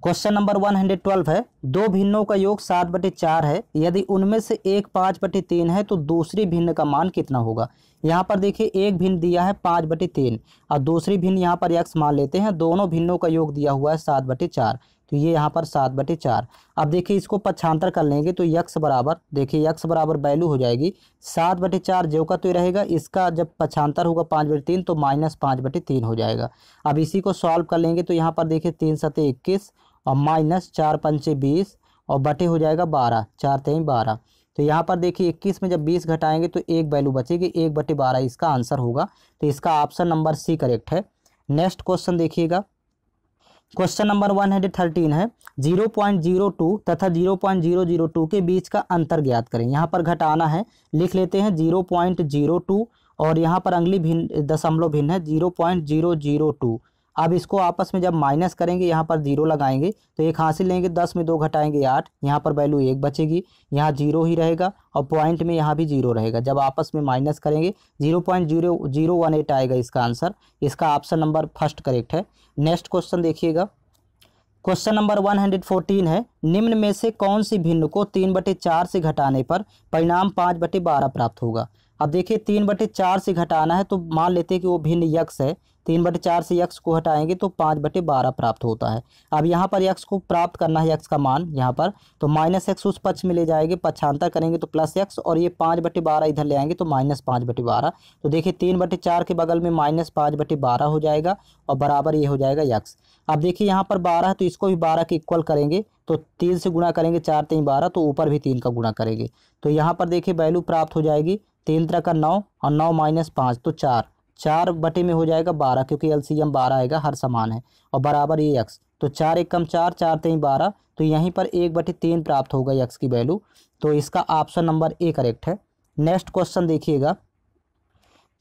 क्वेश्चन नंबर 112 है। 2 भिन्नों का योग 7/4 है, यदि उनमें से एक 5/3 है तो दूसरी भिन्न का मान कितना होगा। यहाँ पर देखिए एक भिन्न दिया है 5/3 और दूसरी भिन्न यहाँ पर x मान लेते हैं। दोनों भिन्नों का योग दिया हुआ है 7/4, तो ये यहाँ पर 7/4। अब देखिए इसको पक्षांतर कर लेंगे तो x बराबर देखिए x बराबर वैल्यू हो जाएगी 7/4 जो का तो रहेगा, इसका जब पक्षांतर होगा 5/3 तो -5/3 हो जाएगा। अब इसी को सॉल्व कर लेंगे तो यहाँ पर देखिए 3 × 7 = 21 और माइनस 4 × 5 = 20 और बटे हो जाएगा 12, 4 × 3 = 12। तो यहाँ पर देखिए 21 में जब 20 घटाएंगे तो एक वैल्यू बचेगी, 1/12 इसका आंसर होगा। तो इसका ऑप्शन नंबर सी करेक्ट है। नेक्स्ट क्वेश्चन देखिएगा, क्वेश्चन नंबर 113 है 0.02 तथा 0.002 के बीच का अंतर ज्ञात करें। यहाँ पर घटाना है, लिख लेते हैं 0.02 और यहाँ पर अंगुली भिन्न दशमलव भिन्न है 0.002। अब इसको आपस में जब माइनस करेंगे, यहाँ पर जीरो लगाएंगे तो एक हासिल लेंगे, 10 में 2 घटाएंगे 8, यहाँ पर वैल्यू 1 बचेगी, यहाँ जीरो ही रहेगा और पॉइंट में यहाँ भी जीरो रहेगा। जब आपस में माइनस करेंगे 0.0018 आएगा इसका आंसर। इसका ऑप्शन नंबर फर्स्ट करेक्ट है। नेक्स्ट क्वेश्चन देखिएगा, क्वेश्चन नंबर 114 है निम्न में से कौन सी भिन्न को 3/4 से घटाने पर परिणाम 5/12 प्राप्त होगा। अब देखिए 3/4 से घटाना है तो मान लेते हैं कि वो भिन्न यक्ष है, 3/4 से यक्ष को हटाएंगे तो 5/12 प्राप्त होता है। अब यहाँ पर यक्ष को प्राप्त करना है, यक्ष का मान यहाँ पर, तो -x उस पक्ष में ले जाएंगे, पक्षांतर करेंगे तो +x और ये 5/12 इधर ले आएंगे तो -5/12। तो देखिए 3/4 के बगल में -5/12 हो जाएगा और बराबर ये हो जाएगा यक्ष। अब देखिए यहाँ पर 12 तो इसको भी 12 के इक्वल करेंगे तो 3 से गुणा करेंगे, 4 3 12, तो ऊपर भी 3 का गुणा करेंगे तो यहाँ पर देखिए वैल्यू प्राप्त हो जाएगी 3 3 का 9 और 9 - 5 तो 4 4 बटे में हो जाएगा 12, क्योंकि LCM 12 आएगा, हर समान है और बराबर ये x, तो 4 1 कम 4 4 3 12, तो यहीं पर 1/3 प्राप्त होगा x की वैल्यू। तो इसका ऑप्शन नंबर ए करेक्ट है। नेक्स्ट क्वेश्चन देखिएगा,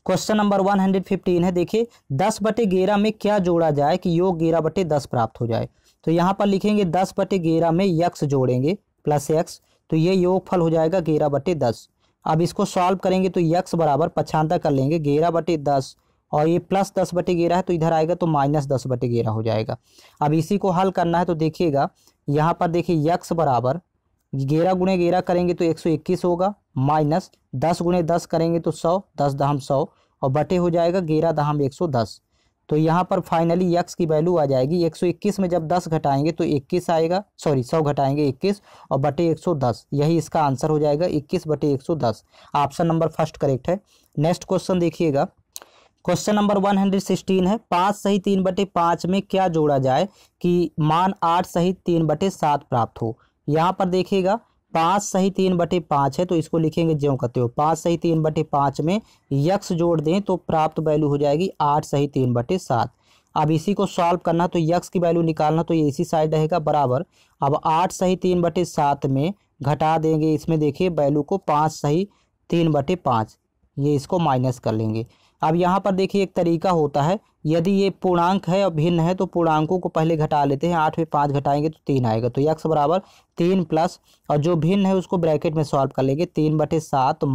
क्वेश्चन नंबर 115 है। देखिए 10/11 में क्या जोड़ा जाए कि योग 11/10 प्राप्त हो जाए। तो यहाँ पर लिखेंगे 10/11 में यक्स जोड़ेंगे +x, तो ये योगफल हो जाएगा 11/10। अब इसको सॉल्व करेंगे तो यक्स बराबर पक्षांतर कर लेंगे 11/10 और ये +10/11 है तो इधर आएगा तो -10/11 हो जाएगा। अब इसी को हल करना है तो देखिएगा यहाँ पर, देखिए यक्स बराबर 11 × 11 करेंगे तो 121 होगा, माइनस 10 × 10 करेंगे तो 100, 10 दहम 100 और बटे हो जाएगा 11 दहम 110। तो यहाँ पर फाइनली यक्स की वैल्यू आ जाएगी 121 में जब 10 घटाएंगे तो 21 आएगा, सॉरी 100 घटाएंगे 21 और बटे 110, यही इसका आंसर हो जाएगा 21/110। ऑप्शन नंबर फर्स्ट करेक्ट है। नेक्स्ट क्वेश्चन देखिएगा, क्वेश्चन नंबर 116 है 5 सही 3/5 में क्या जोड़ा जाए कि मान 8 सही 3/7 प्राप्त हो। यहाँ पर देखिएगा 5 सही 3/5 है तो इसको लिखेंगे ज्यों कहते हो, 5 सही 3/5 में यक्स जोड़ दें तो प्राप्त वैल्यू हो जाएगी 8 सही 3/7। अब इसी को सॉल्व करना तो यक्स की वैल्यू निकालना तो ये इसी साइड रहेगा बराबर। अब 8 सही 3/7 में घटा देंगे, इसमें देखिए वैल्यू को 5 सही 3/5, ये इसको माइनस कर लेंगे। अब यहाँ पर देखिए एक तरीका होता है, यदि ये पूर्णांक है और भिन्न है तो पूर्णांकों को पहले घटा लेते हैं, 8 में 5 घटाएंगे तो 3 आएगा, तो x बराबर 3+ और जो भिन्न है उसको ब्रैकेट में सॉल्व कर लेंगे 3/7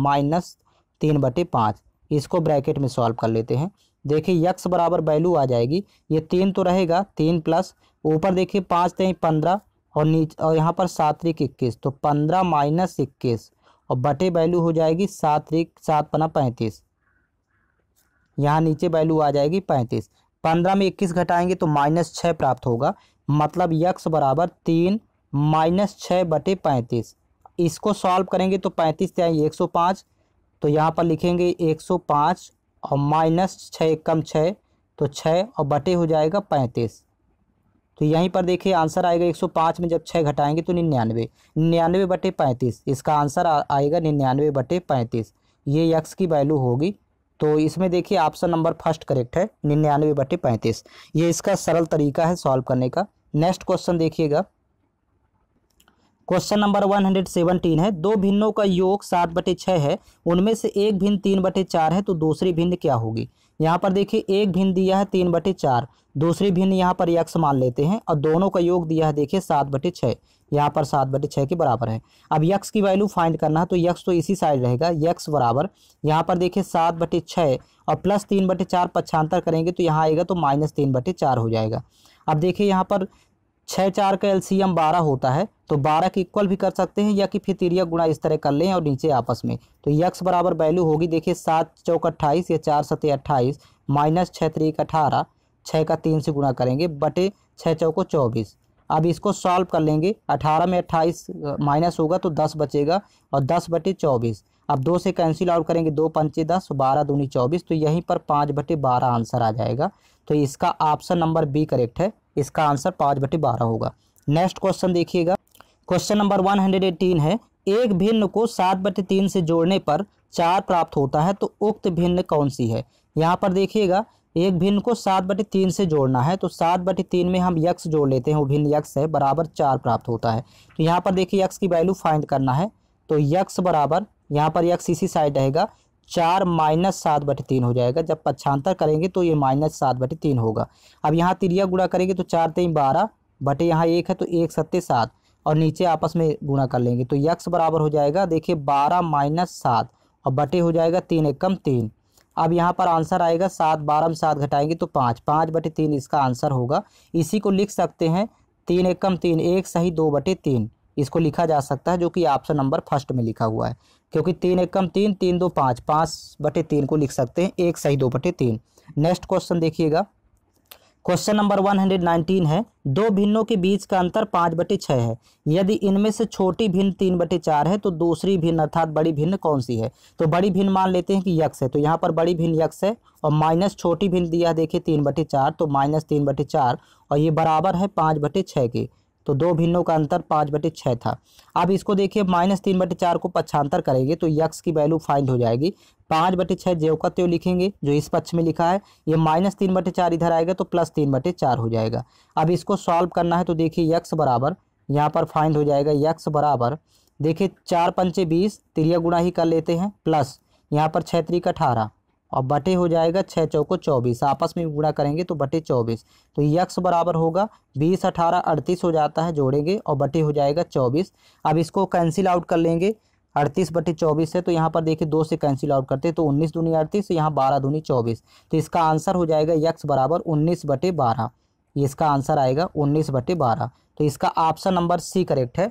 -3/5, इसको ब्रैकेट में सॉल्व कर लेते हैं। देखिए x बराबर वैल्यू आ जाएगी, ये 3 तो रहेगा 3+ ऊपर देखिए 5 3 15 और नीचे और यहाँ पर 7 3 21 तो 15 - 21 और बटे वैल्यू हो जाएगी 7 3 7 5 35, यहाँ नीचे वैल्यू आ जाएगी 35। 15 में 21 घटाएंगे तो -6 प्राप्त होगा, मतलब यक्स बराबर 3 - 6/35। इसको सॉल्व करेंगे तो 35 - 105, तो यहाँ पर लिखेंगे 105 और -6 कम 6 तो 6 और बटे हो जाएगा 35। तो यहीं पर देखिए आंसर आएगा 105 में जब 6 घटाएंगे तो 99, 99/35, इसका आंसर आएगा 99/35, ये यक्स की वैल्यू होगी। तो इसमें देखिए ऑप्शन नंबर फर्स्ट करेक्ट है 99/35, ये इसका सरल तरीका है सॉल्व करने का। नेक्स्ट क्वेश्चन देखिएगा, क्वेश्चन नंबर 117 है 2 भिन्नों का योग 7/6 है, उनमें से एक भिन्न 3/4 है तो दूसरी भिन्न क्या होगी। यहाँ पर देखिए एक भिन्न दिया है 3/4, दूसरी भिन्न यहाँ पर x मान लेते हैं और दोनों का योग दिया है, देखिए 7/6, यहाँ पर 7/6 के बराबर है। अब x की वैल्यू फाइंड करना है तो x तो इसी साइड रहेगा, x बराबर यहाँ पर देखिए 7/6 और +3/4 पक्षांतर करेंगे तो यहाँ आएगा तो -3/4 हो जाएगा। अब देखिए यहाँ पर 6 4 का LCM 12 होता है तो 12 के इक्वल भी कर सकते हैं या कि फिर तिरिया गुणा इस तरह कर लें और नीचे आपस में, तो x बराबर वैल्यू होगी देखिए 7 चौक 28 या 4 सते 28 -6 3 18, 6 का 3 से गुणा करेंगे बटे 6 चौको 24। अब इसको सॉल्व कर लेंगे, 18 में 28 माइनस होगा तो 10 बचेगा और 10/24। अब 2 से कैंसिल आउट करेंगे, 2 5 10, 12 दूनी 24, तो यहीं पर 5/12 आंसर आ जाएगा। तो इसका ऑप्शन नंबर बी करेक्ट है, इसका आंसर 5/12 होगा। नेक्स्ट क्वेश्चन देखिएगा, क्वेश्चन नंबर 118 है एक भिन्न को 7/3 से जोड़ने पर 4 प्राप्त होता है तो उक्त भिन्न कौन सी है। यहाँ पर देखिएगा एक भिन्न को 7/3 से जोड़ना है, तो 7/3 में हम यक्स जोड़ लेते हैं, वो भिन्न यक्स है, बराबर 4 प्राप्त होता है। तो यहाँ पर देखिए यक्स की वैल्यू फाइंड करना है, तो यक्स बराबर, यहाँ पर यक्स इसी साइड रहेगा, 4 - 7/3 हो जाएगा। जब पक्षांतर करेंगे तो ये -7/3 होगा। अब यहाँ तिरिया गुणा करेंगे तो 4 × 3 = 12 बटे यहाँ 1 है तो 1 × 7 = 7 और नीचे आपस में गुणा कर लेंगे तो यक्स बराबर हो जाएगा, देखिए 12 - 7 और बटे हो जाएगा 3 × 3। अब यहाँ पर आंसर आएगा 7, 12 में 7 घटाएंगे तो 5, 5/3 इसका आंसर होगा। इसी को लिख सकते हैं 3 × 3, 1 सही 2/3 इसको लिखा जा सकता है, जो कि ऑप्शन नंबर फर्स्ट में लिखा हुआ है, क्योंकि 3 × 3, 3 × 2 = 5, 5/3 को लिख सकते हैं 1 सही 2/3। नेक्स्ट क्वेश्चन देखिएगा, क्वेश्चन नंबर 119 है, दो भिन्नों के बीच का अंतर 5/6 है, यदि इनमें से छोटी भिन्न 3/4 है तो दूसरी भिन्न अर्थात बड़ी भिन्न कौन सी है। तो बड़ी भिन्न मान लेते हैं कि यक्स है, तो यहाँ पर बड़ी भिन्न यक्स है और माइनस छोटी भिन्न दिया देखिए 3/4, तो -3/4 और ये बराबर है 5/6 के। तो दो भिन्नों का अंतर 5/6 था। अब इसको देखिए -3/4 को पक्षांतर करेंगे तो यक्स की वैल्यू फाइंड हो जाएगी, 5/6 ज्यों का त्यों लिखेंगे जो इस पक्ष में लिखा है, ये -3/4 इधर आएगा तो +3/4 हो जाएगा। अब इसको सॉल्व करना है तो देखिए यक्स बराबर, यहाँ पर फाइंड हो जाएगा यक्स बराबर, देखिए 4 × 5 = 20, तिरिया गुणा ही कर लेते हैं, प्लस यहाँ पर 6 × 3 = 18 और बटे हो जाएगा 6 × 4 = 24, आपस में गुणा करेंगे तो बटे 24। तो यक्स बराबर होगा 20, 18, 38 हो जाता है, जोड़ेंगे और बटे हो जाएगा 24। अब इसको कैंसिल आउट कर लेंगे, 38/24 है तो यहाँ पर देखिए 2 से कैंसिल आउट करते हैं तो 19 दूनी 38, यहाँ 12 दूनी 24, तो इसका आंसर हो जाएगा यक्स बराबर 19/12, ये इसका आंसर आएगा 19/12। तो इसका ऑप्शन नंबर सी करेक्ट है,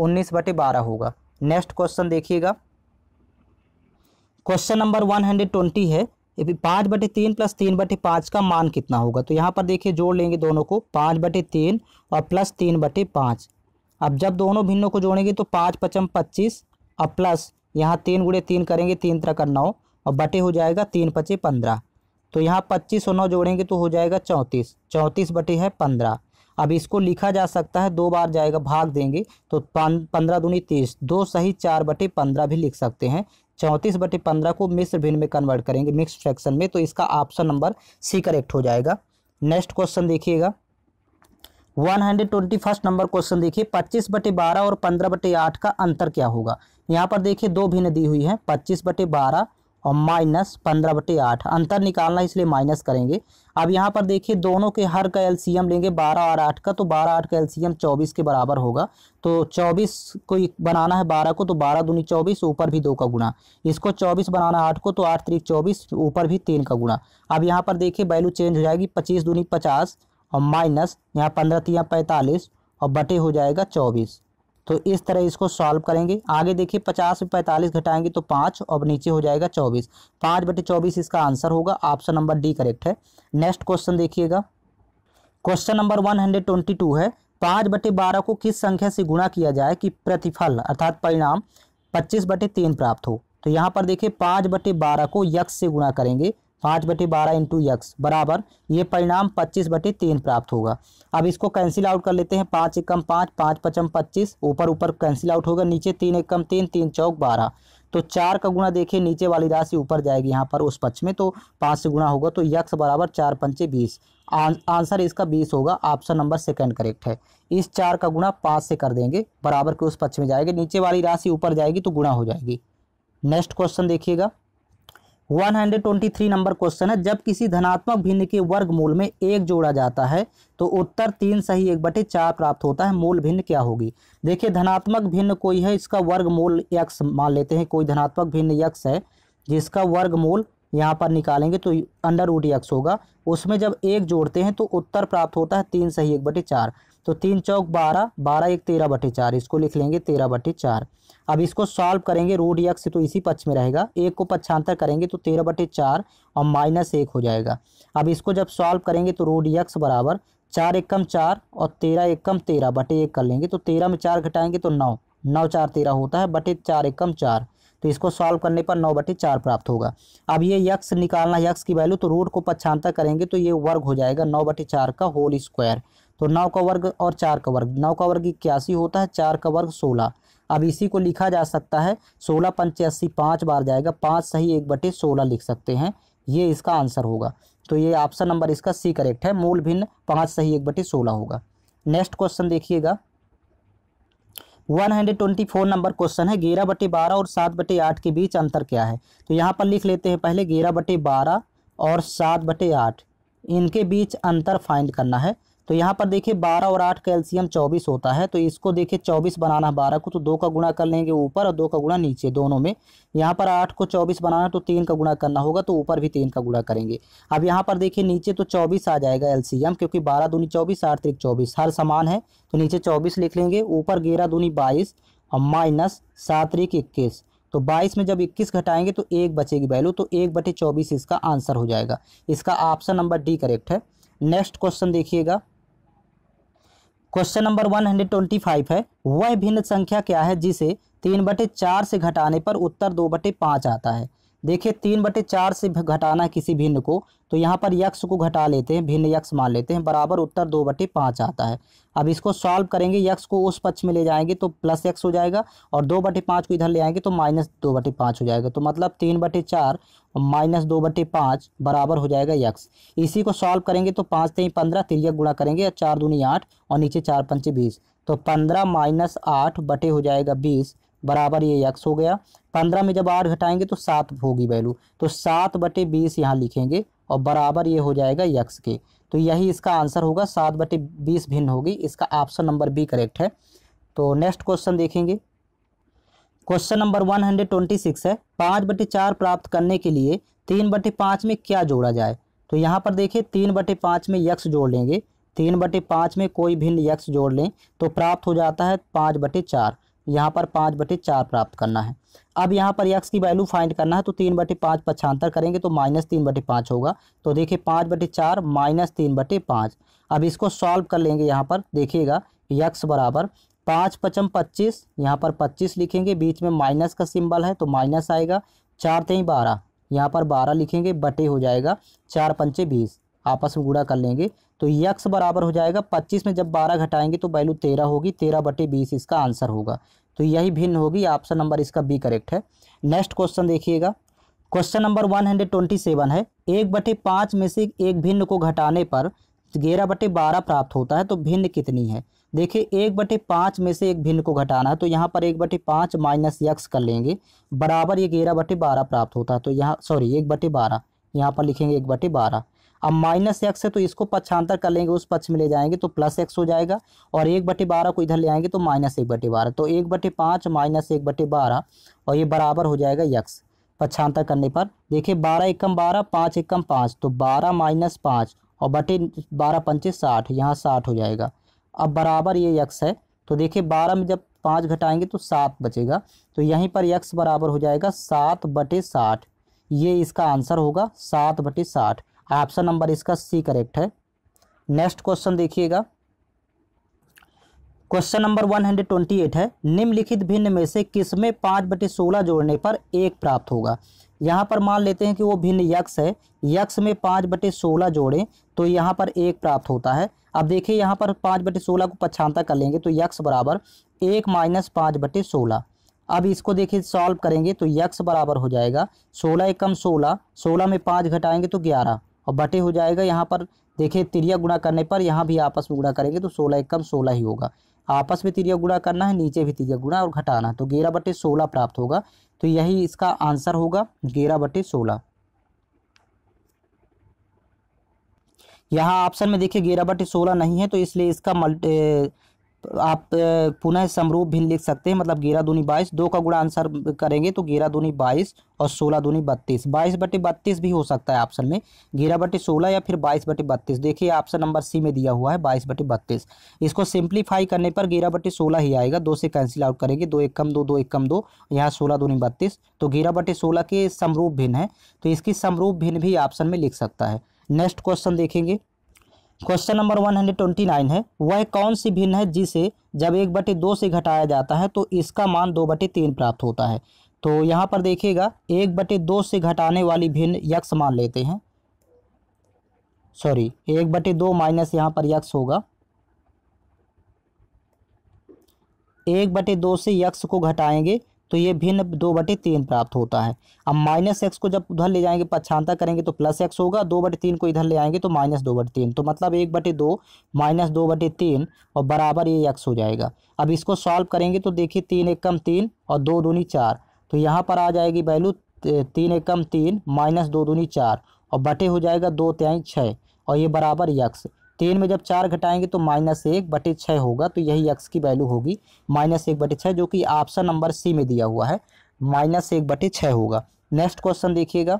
19/12 होगा। नेक्स्ट क्वेश्चन देखिएगा, क्वेश्चन नंबर 120 है, 5/3 + 3/5 का मान कितना होगा। तो यहाँ पर देखिए जोड़ लेंगे दोनों को, 5/3 और +3/5। अब जब दोनों भिन्नों को जोड़ेंगे तो 5, 5 × 25 और प्लस यहाँ 3 × 3 करेंगे, 3 × 3 = 9 और बटे हो जाएगा 3, 5 × 15। तो यहाँ 25 और 9 जोड़ेंगे तो हो जाएगा 34, 34/15। अब इसको लिखा जा सकता है, 2 बार जाएगा भाग देंगे तो 15 दूनी 30, 2 सही 4/15 भी लिख सकते हैं। 34/15 को मिश्र भिन्न में कन्वर्ट करेंगे, मिक्स फ्रैक्शन में, तो इसका ऑप्शन नंबर सी करेक्ट हो जाएगा। नेक्स्ट क्वेश्चन देखिएगा, 121 नंबर क्वेश्चन देखिए, 25/12 और 15/8 का अंतर क्या होगा। यहाँ पर देखिए दो भिन्न दी हुई है, 25/12 और -15/8, अंतर निकालना इसलिए माइनस करेंगे। अब यहाँ पर देखिए दोनों के हर का एलसीएम लेंगे, 12 और 8 का, तो 12, 8 का एलसीएम 24 के बराबर होगा। तो 24 को बनाना है 12 को, तो 12 दूनी 24, ऊपर भी 2 का गुणा, इसको 24 बनाना 8 को, तो 8 × 3 = 24, ऊपर भी 3 का गुणा। अब यहाँ पर देखिए वैल्यू चेंज हो जाएगी, 25 दूनी 50 और माइनस यहाँ 15 × 3 = 45 और बटे हो जाएगा 24। तो इस तरह इसको सॉल्व करेंगे। आगे देखिए 50 में 45 घटाएंगे तो 5 और नीचे हो जाएगा 24, 5/24 इसका आंसर होगा, ऑप्शन नंबर डी करेक्ट है। नेक्स्ट क्वेश्चन देखिएगा, क्वेश्चन नंबर 122 है, 5/12 को किस संख्या से गुणा किया जाए कि प्रतिफल अर्थात परिणाम 25/3 प्राप्त हो। तो यहाँ पर देखिए 5/12 को यक्स से गुणा करेंगे, 5/12 × यक्स बराबर ये परिणाम 25/3 प्राप्त होगा। अब इसको कैंसिल आउट कर लेते हैं, 5 × 5, 5, 5 × 25, ऊपर कैंसिल आउट होगा, नीचे 3, 1 × 3, 3 × 4 = 12। तो 4 का गुणा देखिए नीचे वाली राशि ऊपर जाएगी यहाँ पर उस पक्ष में, तो 5 से गुणा होगा तो यक्स बराबर 4, 5, 20, आंसर इसका 20 होगा, ऑप्शन नंबर सेकंड करेक्ट है। इस 4 का गुणा 5 से कर देंगे, बराबर के उस पक्ष में जाएगी, नीचे वाली राशि ऊपर जाएगी तो गुणा हो जाएगी। नेक्स्ट क्वेश्चन देखिएगा, 123 नंबर क्वेश्चन है, जब किसी धनात्मक भिन्न के वर्गमूल में 1 जोड़ा जाता है तो उत्तर 3 सही 1/4 प्राप्त होता है, मूल भिन्न क्या होगी। देखिए धनात्मक भिन्न कोई है, इसका वर्गमूल यक्स मान लेते हैं, कोई धनात्मक भिन्न यक्स है जिसका वर्गमूल यहाँ पर निकालेंगे तो √x होगा, उसमें जब 1 जोड़ते हैं तो उत्तर प्राप्त होता है 3 सही 1/4। तो 3 × 4 = 12, 12 × 1 = 13/4, इसको लिख लेंगे 13/4। अब इसको सॉल्व करेंगे, √x तो इसी पक्ष में रहेगा, 1 को पक्षांतर करेंगे तो 13/4 और -1 हो जाएगा। अब इसको जब सॉल्व करेंगे तो √x बराबर 4, 1 × 4 और 13, 1 × 13 बटे 1 कर लेंगे, तो 13 में 4 घटाएंगे तो 9, 9, 4, 13 होता है बटे 4, 1 × 4, तो इसको सॉल्व करने पर 9/4 प्राप्त होगा। अब ये यक्स निकालना, यक्स की वैल्यू, तो रूट को पक्षांतर करेंगे तो ये वर्ग हो जाएगा 9/4 का होल स्क्वायर, तो 9 का वर्ग और 4 का वर्ग, 9 का वर्ग 81 होता है, 4 का वर्ग 16। अब इसी को लिखा जा सकता है 16, 5, 80, 5 बार जाएगा, 5 सही 1/16 लिख सकते हैं। ये इसका आंसर होगा। तो ये ऑप्शन नंबर इसका सी करेक्ट है। मूल भिन्न 5 सही 1/16 होगा। नेक्स्ट क्वेश्चन देखिएगा 124 नंबर क्वेश्चन है। 11/12 और 7/8 के बीच अंतर क्या है? तो यहाँ पर लिख लेते हैं पहले 11/12 और 7/8 इनके बीच अंतर फाइंड करना है। तो यहाँ पर देखिए 12 और 8 कैल्शियम 24 होता है। तो इसको देखिए 24 बनाना 12 को, तो 2 का गुणा कर लेंगे ऊपर और 2 का गुणा नीचे दोनों में। यहाँ पर 8 को 24 बनाना तो 3 का गुणा करना होगा, तो ऊपर भी 3 का गुणा करेंगे। अब यहाँ पर देखिए नीचे तो 24 आ जाएगा एल्शियम, क्योंकि 12 दूनी 24, 8 त्रिक 24, हर समान है तो नीचे 24 लिख लेंगे। ऊपर 11 दूनी 22 और माइनस 7 त्रिक 21, तो 22 में जब 21 घटाएंगे तो 1 बचेगी वैल्यू, तो 1/24 इसका आंसर हो जाएगा। इसका ऑप्शन नंबर डी करेक्ट है। नेक्स्ट क्वेश्चन देखिएगा, क्वेश्चन नंबर 125 है। वह भिन्न संख्या क्या है जिसे 3/4 से घटाने पर उत्तर 2/5 आता है? देखिए 3/4 से घटाना किसी भिन्न को, तो यहाँ पर यक्ष को घटा लेते हैं, भिन्न यक्ष मान लेते हैं, बराबर उत्तर 2/5 आता है। अब इसको सॉल्व करेंगे, यक्ष को उस पक्ष में ले जाएंगे तो +x हो जाएगा और 2/5 को इधर ले आएंगे तो -2/5 हो जाएगा। तो मतलब 3/4 -2/5 बराबर हो जाएगा यक्ष। इसी को सॉल्व करेंगे तो 5 3 15, तिरक गुणा करेंगे, 4 दूनी 8 और नीचे 4 5 20, तो 15 -8 हो जाएगा 20 बराबर ये x हो गया। 15 में जब 8 घटाएंगे तो 7 होगी वैल्यू, तो 7/20 यहाँ लिखेंगे और बराबर ये हो जाएगा x के। तो यही इसका आंसर होगा, 7/20 भिन्न होगी। इसका ऑप्शन नंबर बी करेक्ट है। तो नेक्स्ट क्वेश्चन देखेंगे, क्वेश्चन नंबर 126 है। 5/4 प्राप्त करने के लिए 3/5 में क्या जोड़ा जाए? तो यहाँ पर देखिए 3/5 में x जोड़ लेंगे, 3/5 में कोई भिन्न x जोड़ लें तो प्राप्त हो जाता है 5/4। यहाँ पर 5/4 प्राप्त करना है। अब यहाँ पर x की वैल्यू फाइंड करना है, तो 3/5 पक्षांतर करेंगे तो -3/5 होगा। तो देखिए 5/4 -3/5। अब इसको सॉल्व कर लेंगे, यहाँ पर देखिएगा x बराबर 5 पचम 25, यहाँ पर 25 लिखेंगे, बीच में माइनस का सिंबल है तो माइनस आएगा, 4 3 12, यहाँ पर 12 लिखेंगे, बटे हो जाएगा 4 5 20, आपस में गुणा कर लेंगे तो x बराबर हो जाएगा 25 में जब 12 घटाएंगे तो वैल्यू 13 होगी, 13/20 इसका आंसर होगा। तो यही भिन्न होगी, ऑप्शन नंबर इसका बी करेक्ट है। नेक्स्ट क्वेश्चन देखिएगा, क्वेश्चन नंबर 127 है। 1/5 में से एक भिन्न को घटाने पर 11/12 प्राप्त होता है, तो भिन्न कितनी है? देखिए 1/5 में से एक भिन्न को घटाना है, तो यहाँ पर 1/5 -x कर लेंगे, बराबर ये 11/12 प्राप्त होता है। तो यहाँ 1/12, यहाँ पर लिखेंगे 1/12। अब -x है तो इसको पक्षांतर कर लेंगे, उस पक्ष में ले जाएंगे तो +x हो जाएगा और 1/12 को इधर ले आएंगे तो -1/12, तो 1/5 -1/12 और ये बराबर हो जाएगा x। पक्षांतर करने पर देखिए 12 एकम 12, 5 एकम 5, तो 12 -5 और बटे 12 पंचे 60, यहाँ 60 हो जाएगा। अब बराबर ये x है, तो देखिए 12 में जब 5 घटाएंगे तो 7 बचेगा, तो यहीं पर x बराबर हो जाएगा 7/60। ये इसका आंसर होगा 7/60। ऑप्शन नंबर इसका सी करेक्ट है। नेक्स्ट क्वेश्चन देखिएगा, क्वेश्चन नंबर 128 है। निम्नलिखित भिन्न में से किस में 5/16 जोड़ने पर 1 प्राप्त होगा? यहाँ पर मान लेते हैं कि वो भिन्न यक्ष है, यक्ष में 5/16 जोड़ें तो यहाँ पर 1 प्राप्त होता है। अब देखिए यहाँ पर 5/16 को पक्षांतर कर लेंगे तो यक्ष बराबर 1 -5/16। अब इसको देखिए सॉल्व करेंगे तो यक्ष बराबर हो जाएगा 16 एकम 16, 16 में 5 घटाएंगे तो 11 और बटे हो जाएगा, यहाँ पर देखिए तिरिया गुणा करने पर यहाँ भी आपस में गुणा करेंगे तो 16 एकम 16 ही होगा। आपस में तिरिया गुणा करना है, नीचे भी तिरिया गुणा और घटाना है, तो 11/16 प्राप्त होगा। तो यही इसका आंसर होगा, 11/16। यहाँ ऑप्शन में देखिए 11/16 नहीं है, तो इसलिए इसका आप पुनः समरूप भिन्न लिख सकते हैं, मतलब 11 दूनी 22, 2 का गुणा आंसर करेंगे तो 11 दूनी 22 और 16 दूनी 32, 22/32 भी हो सकता है ऑप्शन में, 11/16 या फिर 22/32। देखिए ऑप्शन नंबर सी में दिया हुआ है 22/32। इसको सिंप्लीफाई करने पर 11/16 ही आएगा, 2 से कैंसिल आउट करेंगे, 2 एकम 2, 2 एकम 2, यहाँ 16 दूनी 32। तो 11/16 के समरूप भिन्न है, तो इसकी समरूप भिन्न भी ऑप्शन में लिख सकता है। नेक्स्ट क्वेश्चन देखेंगे, क्वेश्चन नंबर 129 है। वह कौन सी भिन्न है जिसे जब 1/2 से घटाया जाता है तो इसका मान 2/3 प्राप्त होता है? तो यहाँ पर देखिएगा 1/2 से घटाने वाली भिन्न यक्ष मान लेते हैं, 1/2 माइनस यहाँ पर यक्ष होगा। 1/2 से यक्ष को घटाएंगे तो ये भिन्न 2/3 प्राप्त होता है। अब -x को जब उधर ले जाएंगे पक्षांतर करेंगे तो +x होगा, 2/3 को इधर ले आएंगे तो -2/3, तो मतलब 1/2 -2/3 और बराबर ये x हो जाएगा। अब इसको सॉल्व करेंगे तो देखिए 3 × 1 = 3 और 2 × 2 = 4, तो यहाँ पर आ जाएगी वैल्यू 3 × 1 = 3 -2 × 2 = 4 और बटे हो जाएगा 2 × 3 = 6 और ये बराबर x। 3 में जब 4 घटाएंगे तो -1/6 होगा, तो यही x की वैल्यू होगी -1/6, जो कि ऑप्शन नंबर सी में दिया हुआ है -1/6 होगा। नेक्स्ट क्वेश्चन देखिएगा,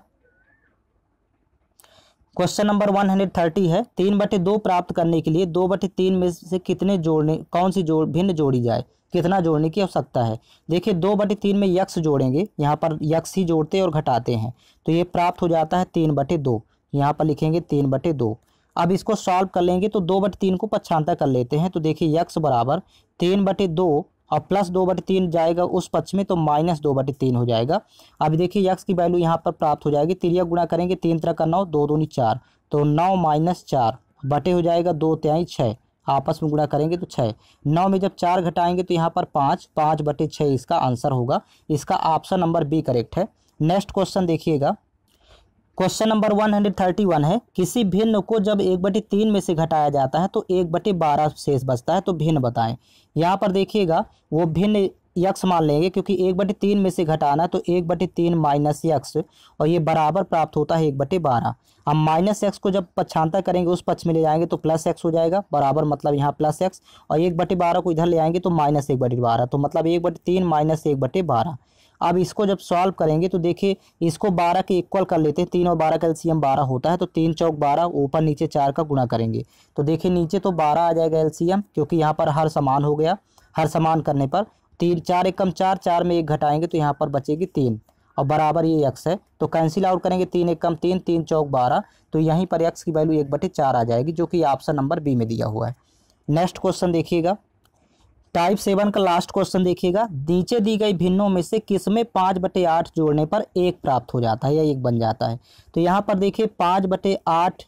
क्वेश्चन नंबर 130 है। 3/2 प्राप्त करने के लिए 2/3 में से कितने जोड़ने भिन्न जोड़ी जाए, कितना जोड़ने की आवश्यकता है। देखिए 2/3 में x जोड़ेंगे, यहाँ पर x ही जोड़ते और घटाते हैं, तो ये प्राप्त हो जाता है 3/2, यहाँ पर लिखेंगे 3/2। अब इसको सॉल्व कर लेंगे तो 2/3 को पक्षांतर कर लेते हैं, तो देखिए x बराबर 3/2 और प्लस 2/3 जाएगा उस पक्ष में तो -2/3 हो जाएगा। अब देखिए x की वैल्यू यहाँ पर प्राप्त हो जाएगी, 3 गुणा करेंगे 3 × 9 2 × 2 = 4, तो 9 - 4 बटे हो जाएगा 2 × 3 = 6, आपस में गुणा करेंगे तो 6। 9 में जब 4 घटाएंगे तो यहाँ पर 5 - 6 इसका आंसर होगा। इसका ऑप्शन नंबर बी करेक्ट है। नेक्स्ट क्वेश्चन देखिएगा, क्वेश्चन नंबर 131 है। किसी भिन्न को जब 1/3 में से घटाया जाता है तो 1/12 शेष बचता है, तो भिन्न बताएं। यहाँ पर देखिएगा वो भिन्न x मान लेंगे क्योंकि 1/3 में से घटाना, तो 1/3 -x और ये बराबर प्राप्त होता है 1/12। अब -x को जब पक्षांतर करेंगे उस पक्ष में ले जाएंगे तो +x हो जाएगा, बराबर मतलब यहाँ +x, और 1/12 को इधर ले आएंगे तो -1/12, तो मतलब 1/3 -1/12। अब इसको जब सॉल्व करेंगे तो देखिए इसको 12 के इक्वल कर लेते हैं, 3 और 12 का एलसीएम 12 होता है, तो 3 × 4 = 12, ऊपर नीचे 4 का गुणा करेंगे तो देखिए नीचे तो 12 आ जाएगा एलसीएम, क्योंकि यहाँ पर हर समान हो गया। हर समान करने पर 4 × 4 4 में 1 घटाएंगे तो यहाँ पर बचेगी 3 और बराबर ये x है, तो कैंसिल आउट करेंगे 3 × 1 = 3 3 × 4 = 12, तो यहीं पर x की वैल्यू 1/4 आ जाएगी, जो कि ऑप्शन नंबर बी में दिया हुआ है। नेक्स्ट क्वेश्चन देखिएगा, टाइप 7 का लास्ट क्वेश्चन देखिएगा। नीचे दी गई भिन्नों में से किसमें 5/8 जोड़ने पर 1 प्राप्त हो जाता है या 1 बन जाता है। तो यहाँ पर देखिए 5/8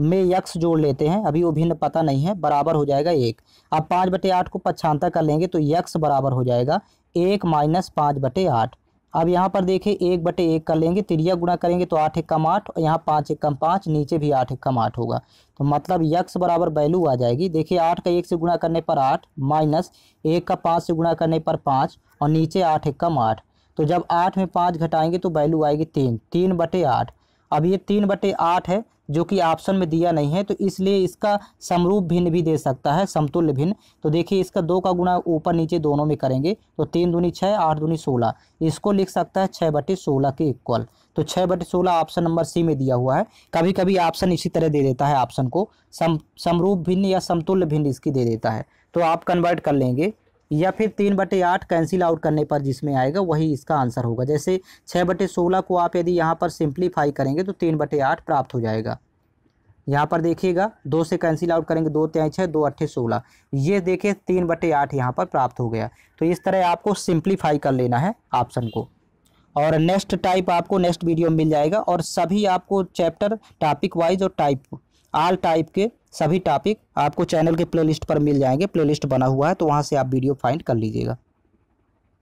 में x जोड़ लेते हैं, अभी वो भिन्न पता नहीं है, बराबर हो जाएगा 1। अब 5/8 को पक्षांतर कर लेंगे तो x बराबर हो जाएगा 1 - 5/8। अब यहाँ पर देखिए 1/1 कर लेंगे, 3 गुणा करेंगे तो 8 × 1 = 8 और यहाँ 5 × 1 = 5, नीचे भी 8 × 1 = 8 होगा, तो मतलब x बराबर वैल्यू आ जाएगी। देखिए 8 का 1 से गुणा करने पर 8 -1 का 5 से गुणा करने पर 5 और नीचे 8 × 1 = 8, तो जब 8 में 5 घटाएंगे तो वैल्यू आएगी 3 3/8। अब ये 3/8 है जो कि ऑप्शन में दिया नहीं है, तो इसलिए इसका समरूप भिन्न भी दे सकता है, समतुल्य भिन्न। तो देखिए इसका 2 का गुणा ऊपर नीचे दोनों में करेंगे तो 3 × 2 = 6 8 × 2 = 16, इसको लिख सकता है 6/16 के इक्वल, तो 6/16 ऑप्शन नंबर सी में दिया हुआ है। कभी कभी ऑप्शन इसी तरह दे देता है, ऑप्शन को समरूप भिन्न या समतुल्य भिन्न इसकी दे देता है, तो आप कन्वर्ट कर लेंगे या फिर 3/8 कैंसिल आउट करने पर जिसमें आएगा वही इसका आंसर होगा। जैसे 6/16 को आप यदि यहाँ पर सिंप्लीफाई करेंगे तो 3/8 प्राप्त हो जाएगा। यहाँ पर देखिएगा 2 से कैंसिल आउट करेंगे 2 × 3 = 6 2 × 8 = 16, ये देखिए 3/8 यहाँ पर प्राप्त हो गया। तो इस तरह आपको सिंप्लीफाई कर लेना है ऑप्शन को, और नेक्स्ट टाइप आपको नेक्स्ट वीडियो में मिल जाएगा। और सभी आपको चैप्टर टॉपिक वाइज और टाइप आल टाइप के सभी टॉपिक आपको चैनल के प्लेलिस्ट पर मिल जाएंगे, प्लेलिस्ट बना हुआ है तो वहाँ से आप वीडियो फाइंड कर लीजिएगा।